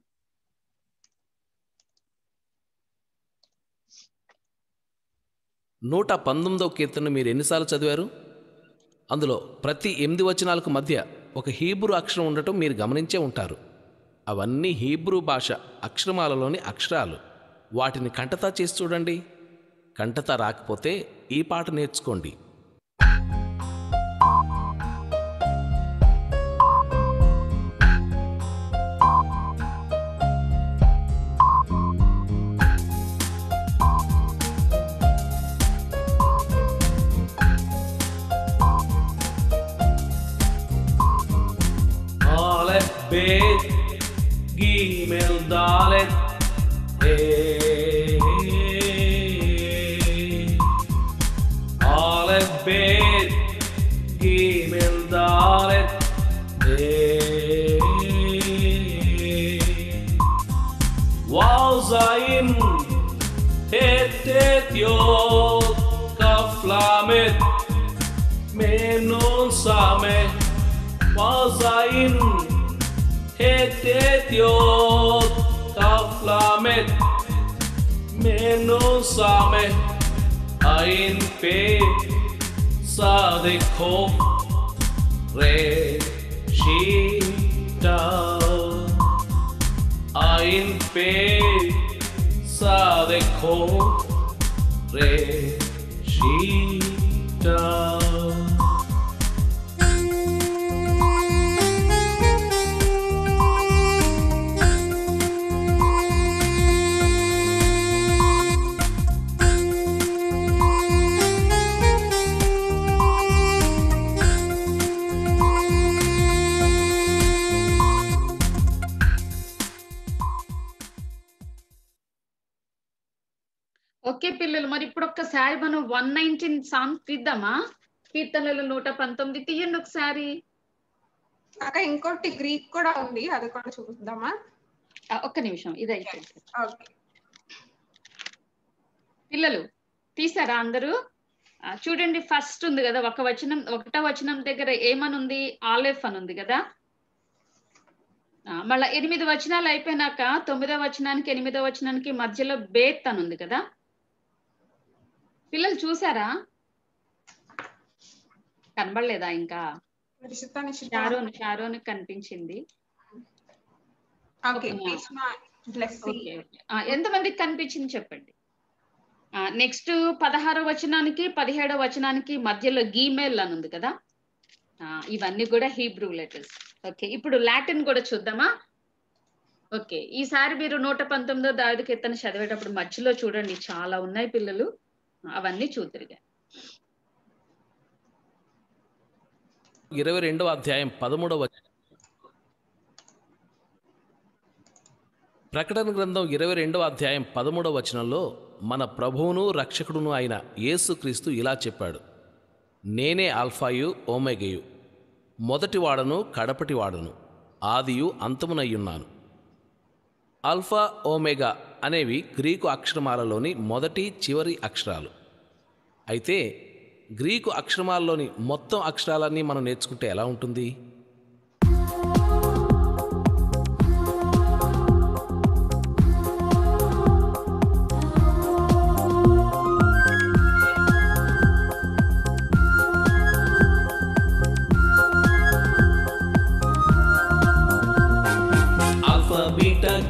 నూట పంతొమ్మిదవ కీర్తన మీరు ఎన్నిసార్లు చదివారు? అందులో ప్రతి ఎనిమిది వచనాలకు మధ్య ఒక హీబ్రూ అక్షరం ఉండటం మీరు గమనించే ఉంటారు. అవన్నీ హీబ్రూ భాష అక్షరమాలలోని అక్షరాలు. వాటిని కంఠతా చేసి చూడండి. కంఠతా రాకపోతే ఈ పాట నేర్చుకోండి. Bet gimel dalet hey alef bet gimel dalet hey waw zaim et et yod kaf lamet mem nun sameh waw zaim Etetiot kaflamet menusame ain pe sadekho re shita ain pe sadekho re shita. Okay పిల్లలు, మరి ఇప్పుడు ఒక్కసారి మనం వన్ నైన్టీన్ సాంగ్స్ తీద్దామా? కీర్తనలు నూట పంతొమ్మిది తీయండి ఒకసారి. ఇంకోటి గ్రీక్ కూడా ఉంది, అది కూడా చూద్దామా? ఒక్క నిమిషం, ఇదైతే పిల్లలు తీసారా అందరూ? చూడండి, ఫస్ట్ ఉంది కదా ఒక వచనం, ఒకటో వచనం దగ్గర ఏమనుంది? ఆలెఫ్ అని ఉంది కదా. మళ్ళా ఎనిమిది వచనాలు అయిపోయినాక తొమ్మిదో వచనానికి ఎనిమిదో వచనానికి మధ్యలో బేత్ అని ఉంది కదా. పిల్లలు చూసారా? కనబడలేదా? ఇంకా షారోన్ షారోన్ కనిపించింది. ఎంతమందికి కనిపించింది చెప్పండి. నెక్స్ట్ పదహారో వచనానికి పదిహేడో వచనానికి మధ్యలో గీమెయిల్ అని ఉంది కదా. ఇవన్నీ కూడా హీబ్రూ లెటర్స్. ఓకే, ఇప్పుడు లాటిన్ కూడా చూద్దామా? ఓకే, ఈసారి మీరు నూట పంతొమ్మిదో దావీదు కీర్తన చదివేటప్పుడు మధ్యలో చూడండి, చాలా ఉన్నాయి పిల్లలు, అవన్నీ చూద్దరుగా. ఇరవై రెండవ అధ్యాయం పదమూడవ ప్రకటన గ్రంథం ఇరవై రెండవ అధ్యాయం పదమూడవ వచనంలో మన ప్రభువును రక్షకుడును అయిన యేసుక్రీస్తు ఇలా చెప్పాడు, నేనే ఆల్ఫాయు ఓమెగయు, మొదటివాడను కడపటివాడను, ఆదియు అంతమునయ్యున్నాను. ఆల్ఫా ఓమెగా అనేవి గ్రీకు అక్షరమాలలోని మొదటి చివరి అక్షరాలు. అయితే గ్రీకు అక్షరమాలలోని మొత్తం అక్షరాలన్నీ మనం నేర్చుకుంటే ఎలా ఉంటుంది?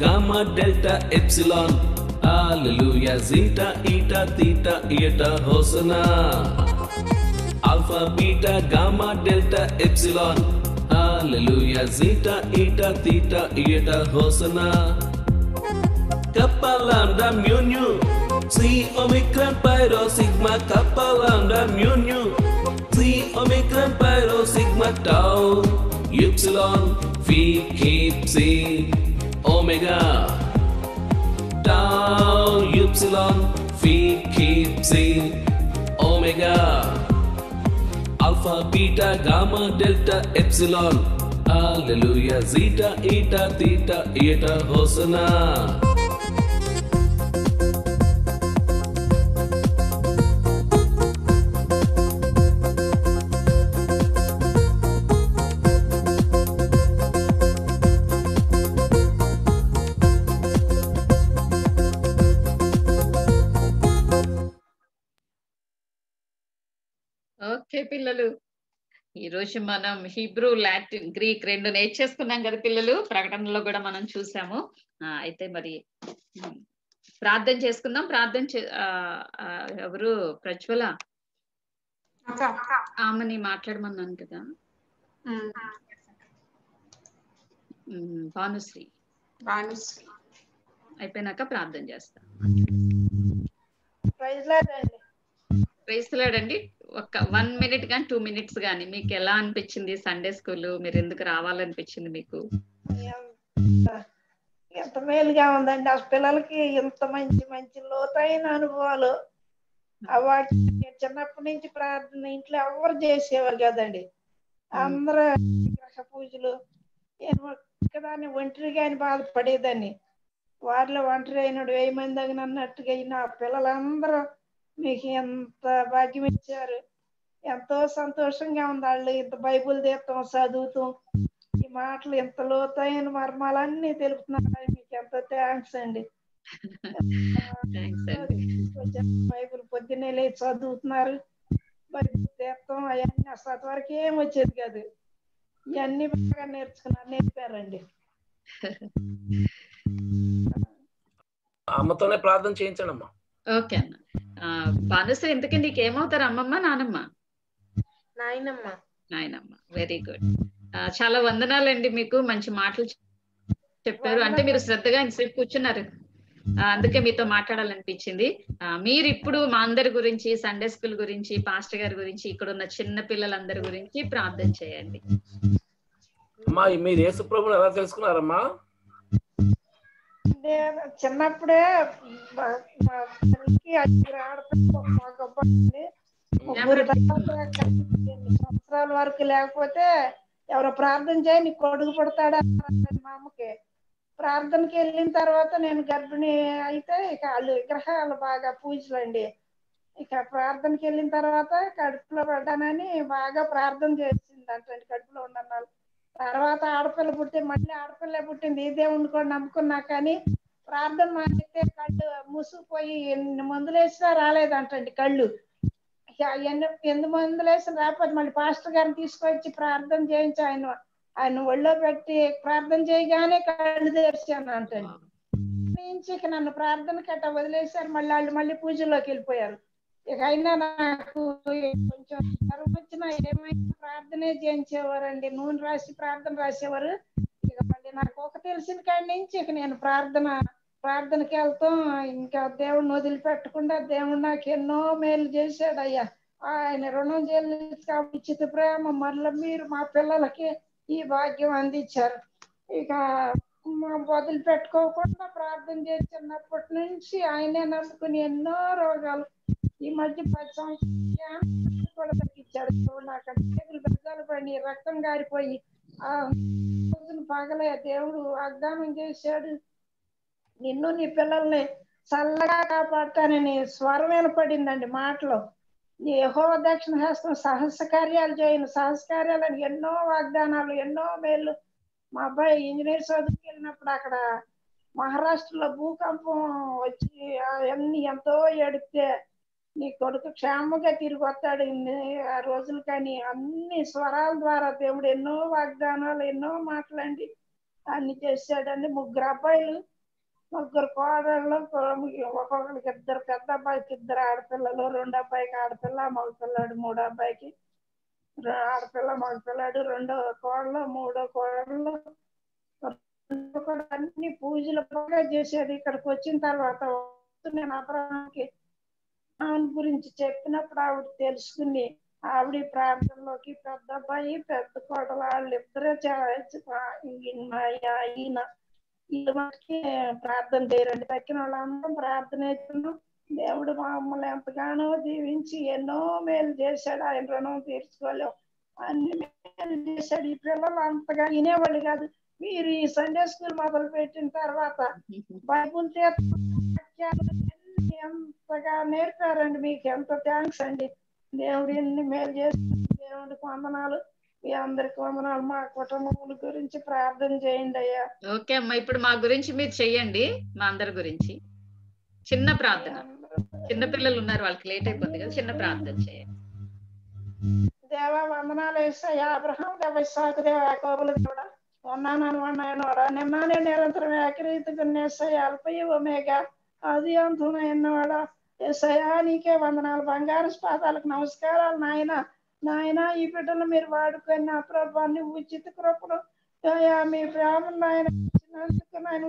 Gamma, Delta, Epsilon, Hallelujah, Zeta, Eta, Theta, Eta, Hosanna. Alpha, Beta, Gamma, Delta, Epsilon, Hallelujah, Zeta, Eta, Theta, Eta, Hosanna. Kappa, Lambda, Mu, Nu, Psi, Omicron, Pi, Rho, Sigma, Kappa, Lambda, Mu, Nu, Psi, Omicron, Pi, Rho, Sigma, Tau, Upsilon, Phi, Chi, Psi. Omega, Tau, Upsilon, Phi, Chi, Psi, Omega, beta gamma delta epsilon hallelujah zeta eta theta eta hosanna పిల్లలు ఈ రోజు మనం హిబ్రూ లాటిన్ గ్రీక్ రెండు నేర్చుకున్నాం కదా పిల్లలు ప్రకటనలో కూడా మనం చూసాము అయితే మరి ప్రార్థన చేసుకుందాం ప్రార్థన ఎవరు ప్రజ్వల ఆమని మాట్లాడమన్నాను కదా భానుశ్రీ భానుశ్రీ అయిపోయినాక ప్రార్థన చేస్తా ప్రైజ్ లార్డ్ అండి ఒక వన్ మినిట్ గాని టూ మినిట్స్ గాని మీకు ఎలా అనిపించింది సండే స్కూల్ మీరు ఎందుకు రావాలనిపించింది మీకు ఎంత మేలుగా ఉందండి ఆ పిల్లలకి ఎంత మంచి మంచి లోతైన అనుభవాలు అవార్డు చిన్నప్పటి నుంచి ప్రార్థన ఇంట్లో ఎవరు చేసేవారు కదండి అందరూ గ్రహ పూజలు ఒక్కదాన్ని ఒంటరిగా అని బాధపడేదాన్ని వారిలో ఒంటరి అయినాడు వెయ్యి మంది దగ్గర అన్నట్టుగా నా పిల్లలందరూ మీకు ఎంత భాగ్యం ఇచ్చారు ఎంతో సంతోషంగా ఉంది వాళ్ళు ఇంత బైబుల్ తీర్థం చదువుతాం ఈ మాటలు ఎంత లోతైన మర్మాలన్నీ తెలుపుతున్నారు మీకు ఎంతో థ్యాంక్స్ అండి బైబుల్ పొద్దునే లేచి చదువుతున్నారు బైబుల్ తీర్థం అవన్నీ అసలు వరకు ఏం వచ్చేది కాదు ఇవన్నీ బాగా నేర్చుకున్నారు నేర్పారండి అమ్మతోనే ప్రార్థన చేయించండి అమ్మా ఓకే అన్న భానుశ్రీ ఇంతకీ నీకేమవుతారు అమ్మమ్మ నానమ్మ నాయనమ్మ నాయనమ్మ వెరీ గుడ్ చాలా వందనాలండి మీకు మంచి మాటలు చెప్పారు అంటే మీరు శ్రద్ధగా ఇంతసేపు కూర్చున్నారు అందుకే మీతో మాట్లాడాలనిపించింది మీరు ఇప్పుడు మా అందరి గురించి సండే స్కూల్ గురించి పాస్టర్ గారి గురించి ఇక్కడ ఉన్న చిన్న పిల్లలందరి గురించి ప్రార్థన చేయండి అమ్మా మీరు యేసు ప్రభువుని ఎలా తెలుసుకున్నారమ్మా చిన్నప్పుడే సంవత్సరాల వరకు లేకపోతే ఎవరో ప్రార్థన చేయ నీ కొడుకు పుడతాడా మా అమ్మకి ప్రార్థనకి వెళ్ళిన తర్వాత నేను గర్భిణి అయితే ఇక వాళ్ళు విగ్రహాలు బాగా పూజలండి ఇక ప్రార్థనకి వెళ్ళిన తర్వాత కడుపులో పడ్డానని బాగా ప్రార్థన చేసింది అంటే కడుపులో ఉన్న తర్వాత ఆడపిల్ల పుట్టి మళ్ళీ ఆడపిల్ల పుట్టింది ఇదే ఉండుకొని నమ్ముకున్నా కానీ ప్రార్థన మానేస్తే కళ్ళు మూసుకుపోయి ఎన్ని మందులు వేసినా రాలేదంటండి కళ్ళు ఎన్ని ఎన్ని మందులు వేసినా రాకపోతే మళ్ళీ పాస్టర్ గారిని తీసుకొచ్చి ప్రార్థన చేయించి ఆయన ఆయన ఒళ్ళో పెట్టి ప్రార్థన చేయగానే కళ్ళు తెరిచాను అంటండి నుంచి ఇక నన్ను ప్రార్థన కట్ట వదిలేశారు మళ్ళీ వాళ్ళు మళ్ళీ పూజల్లోకి వెళ్ళిపోయారు ఇక అయినా నాకు కొంచెం కరువు వచ్చినా ఏమైనా ప్రార్థనే చేయించేవారండి నూనె రాసి ప్రార్థన రాసేవారు ఇక మళ్ళీ నాకు ఒక తెలిసిన కాడి నుంచి ఇక నేను ప్రార్థన ప్రార్థనకి వెళ్తాం ఇంకా దేవుడిని వదిలిపెట్టకుండా దేవుడు నాకు ఎన్నో మేలు చేశాడు అయ్యా ఆయన రుణం చెల్లించుకు ఉచిత ప్రేమ మరల మీరు మా పిల్లలకి ఈ భాగ్యం అందించారు ఇక వదిలిపెట్టుకోకుండా ప్రార్థన చేసినప్పటి నుంచి ఆయనే నమ్ముకుని ఎన్నో రోగాలు ఈ మధ్య పది సంవత్సరాలు కూడా తగ్గించాడు నాకు చేతులు బెజ్జాలు పడి రక్తం గారిపోయి ఆ రోజును పగలే దేవుడు వాగ్దానం చేశాడు నిన్ను నీ పిల్లల్ని చల్లగా కాపాడతానని స్వరం వినపడిందండి మాటలో నీ యెహోవా దక్షిణ హస్తం సాహస కార్యాలు చేయను సాహస కార్యాలని ఎన్నో వాగ్దానాలు ఎన్నో మేలు మా అబ్బాయి ఇంజనీర్ చదువుకు వెళ్ళినప్పుడు అక్కడ మహారాష్ట్రలో భూకంపం వచ్చి అవన్నీ ఎంతో ఏడిపితే నీ కొడుకు క్షేమంగా తిరిగి వస్తాడు ఆ రోజులు కానీ అన్ని స్వరాల ద్వారా దేవుడు ఎన్నో వాగ్దానాలు ఎన్నో మాటలండి అన్ని చేశాడండి ముగ్గురు అబ్బాయిలు ముగ్గురు కోడళ్ళు ఒక్కొక్కరికి ఇద్దరు పెద్ద అబ్బాయికి ఇద్దరు ఆడపిల్లలు రెండు అబ్బాయికి ఆడపిల్ల మగపిల్లాడు మూడో అబ్బాయికి ఆడపిల్ల మగపిల్లాడు రెండో కోడలు మూడో కోడళ్ళు అన్ని పూజలు బాగా చేశాడు ఇక్కడికి వచ్చిన తర్వాత నేను అబ్రాహాముకి ఆమె గురించి చెప్పినప్పుడు ఆవిడ తెలుసుకుని ఆవిడ ప్రాంతంలోకి పెద్ద అబ్బాయి పెద్ద కోడలు వాళ్ళిద్దరే ఈయన ఇల్లు మటుకి ప్రార్థన చేయరండి తక్కిన వాళ్ళందరం ప్రార్థన చేస్తున్నాం దేవుడు మమ్మల్ని ఎంతగానో దీవించి ఎన్నో మేలు చేశాడు ఆయన రుణం తీర్చుకోలేం అన్ని చేశాడు. ఈ పిల్లలు అంతగా వినేవాళ్ళు కాదు. మీరు ఈ సండే స్కూల్ మొదలు పెట్టిన తర్వాత బైబుల్ ఎంతగా నేర్పారండి. మీకు ఎంతో థ్యాంక్స్ అండి. దేవుడు ఎన్ని మేలు చేస్తుంది. దేవుడికి వందనాలు. మీ అందరికి వందనాలు. మా కుటుంబం గురించి ప్రార్థన చేయండి అయ్యా. ఓకే అమ్మా, ఇప్పుడు మా గురించి మీరు చెయ్యండి. మా అందరి గురించి చిన్న ప్రార్థన. చిన్న పిల్లలు ఉన్నారు, వాళ్ళకి లేట్ అయిపోతుంది కదా. చిన్న ప్రార్థన చేయండి. దేవా వందనాలు వేస్తాయా. అబ్రహాం దేవ ఇస్సాకు దేవ యాకోబుల దేవుడా, ఉన్నానని ఉన్నాయనోడా, నిన్న నేను నిరంతరం ఏకరీతిగున్నేస్తాయి. అల్పయ ఒమేగా, అది అంతున్నవాడా ఏసయ్యా, నీకే వందనాలు. బంగారు పాదాలకు నమస్కారాలు నాయన. నాయన ఈ బిడ్డలు మీరు వాడుకొని నా ప్రభాన్ని ఉచిత కృపను మీ ప్రేమను నాయన ఇచ్చినందుకు, నాయన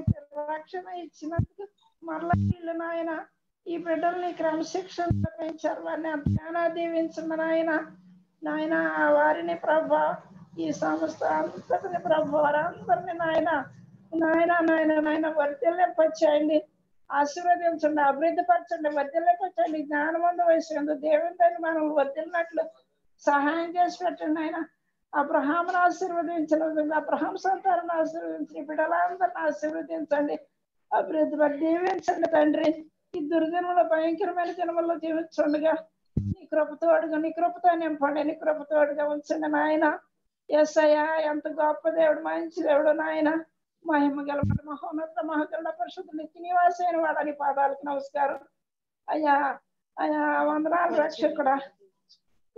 రక్షణ ఇచ్చినందుకు మరలా వీళ్ళు నాయన ఈ బిడ్డల్ని క్రమశిక్షణ పెంచారు. వారిని అంతగానో దీవించమని ఆయన నాయన ఆ వారిని ప్రభా, ఈ సంస్థ అంతటిని ప్రభా, వారందరినీ నాయన నాయన నాయన నాయన వర్తిల్లేపచ్చేయండి. ఆశీర్వదించండి, అభివృద్ధి పరచండి, వర్తిల్లేపచ్చండి. జ్ఞానవంత వయసు ఎందు దేవుని మనం వర్తిల్లినట్లు సహాయం చేసి పెట్టండి ఆయన. అబ్రహామును ఆశీర్వదించలేదు, అబ్రహాం సంతానం ఆశీర్వదించి బిడ్డలందరిని ఆశీర్వదించండి. అభివృద్ధి పడి దీవించండి తండ్రి. ఈ దుర్దినంలో భయంకరమైన దినంలో జీవించుండగా నీ కృపతోడుగా, నీ కృపతో నింపండి, నీ కృపతోడుగా ఉంచండి నాయన. ఎస్ అయ్యా, ఎంత గొప్ప దేవుడు, మంచి దేవుడు నాయన. మహిమ గల మహోన్నత మహాగల పరిశుద్ధ నిత్య నివాసైన వాడని పాదాలకు నమస్కారం అయ్యా. అయ్యా వందనాలు రక్షకుడా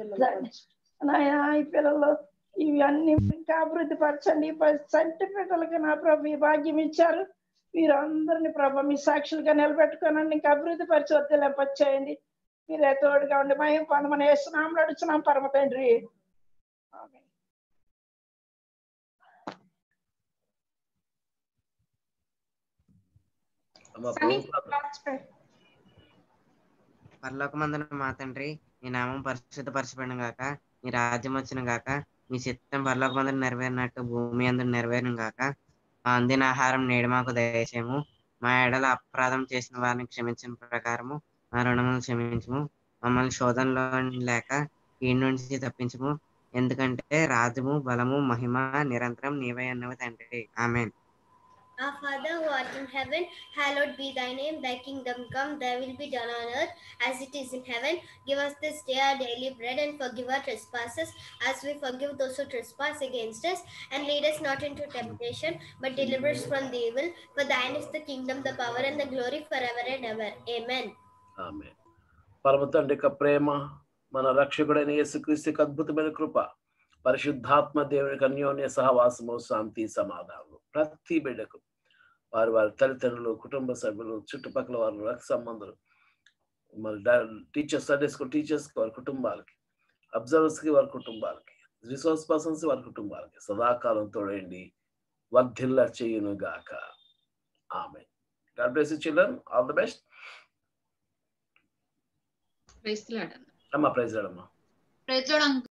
నాయన. ఈ పిల్లలు ఇవన్నీ ఇంకా అభివృద్ధి పరచండి. చంటి పిల్లలకి నా ప్రభు ఈ భాగ్యం ఇచ్చారు. మీరందరినీ ప్రభా మీ సాక్షులుగా నిలబెట్టుకోనండి. ఇంకా అభివృద్ధి పరిచి వద్దలేపచ్చేయండి. మీరే తోడుగా ఉండి మేము పనుమని వేస్తున్నాం, నడుచున్నాం పరమ తండ్రి. పరలోకమందున మా తండ్రి, నీ నామం పరిశుద్ధ పరచబడిన గాక, నీ రాజ్యం వచ్చిన గాక, నీ చిత్తం పరలోకమందున నెరవేరినట్టు భూమి అందుకు నెరవేరిన గాక. మా అందిన ఆహారం నేడు మాకు దయచేయము. మా ఎడల అపరాధం చేసిన వారిని క్షమించిన ప్రకారము మా రుణమును క్షమించము. మమ్మల్ని శోధనలో లేక ఈ నుంచి తప్పించము, ఎందుకంటే రాజము, బలము, మహిమ నిరంతరం నీవై అన్నవి తండ్రి. ఆమేన్. Our Father who art in heaven, hallowed be thy name. Thy kingdom come, thy will be done on earth as it is in heaven. Give us this day our daily bread, and forgive our trespasses as we forgive those who trespass against us. And lead us not into temptation, but deliver us from the evil. For thine is the kingdom, the power, and the glory forever and ever. Amen. Amen. పరమతండ్రిక ప్రేమ, మన రక్షకుడైన యేసుక్రీస్తు అద్భుతమైన కృప, పరిశుద్ధాత్మ దేవుని అన్యోన్య సహవాసము, శాంతి, సమాధానం ప్రతి బిడ్డకు, వారి వారి తల్లిదండ్రులు, కుటుంబ సభ్యులు, చుట్టుపక్కల వారు, రక్త సంబంధులు, మరి టీచర్స్, సండే స్కూల్ టీచర్స్కి వారి కుటుంబాలకి, అబ్జర్వర్స్కి వారి కుటుంబాలకి, రిసోర్స్ పర్సన్స్ వారి కుటుంబాలకి సదాకాలం తోడండి. వర్ధిల్లా చేయును గాక. ఆమె. God bless you children. All the best. Praise lord అమ్మా. ప్రైజ్ లార్డ్ అమ్మా. Praise lord.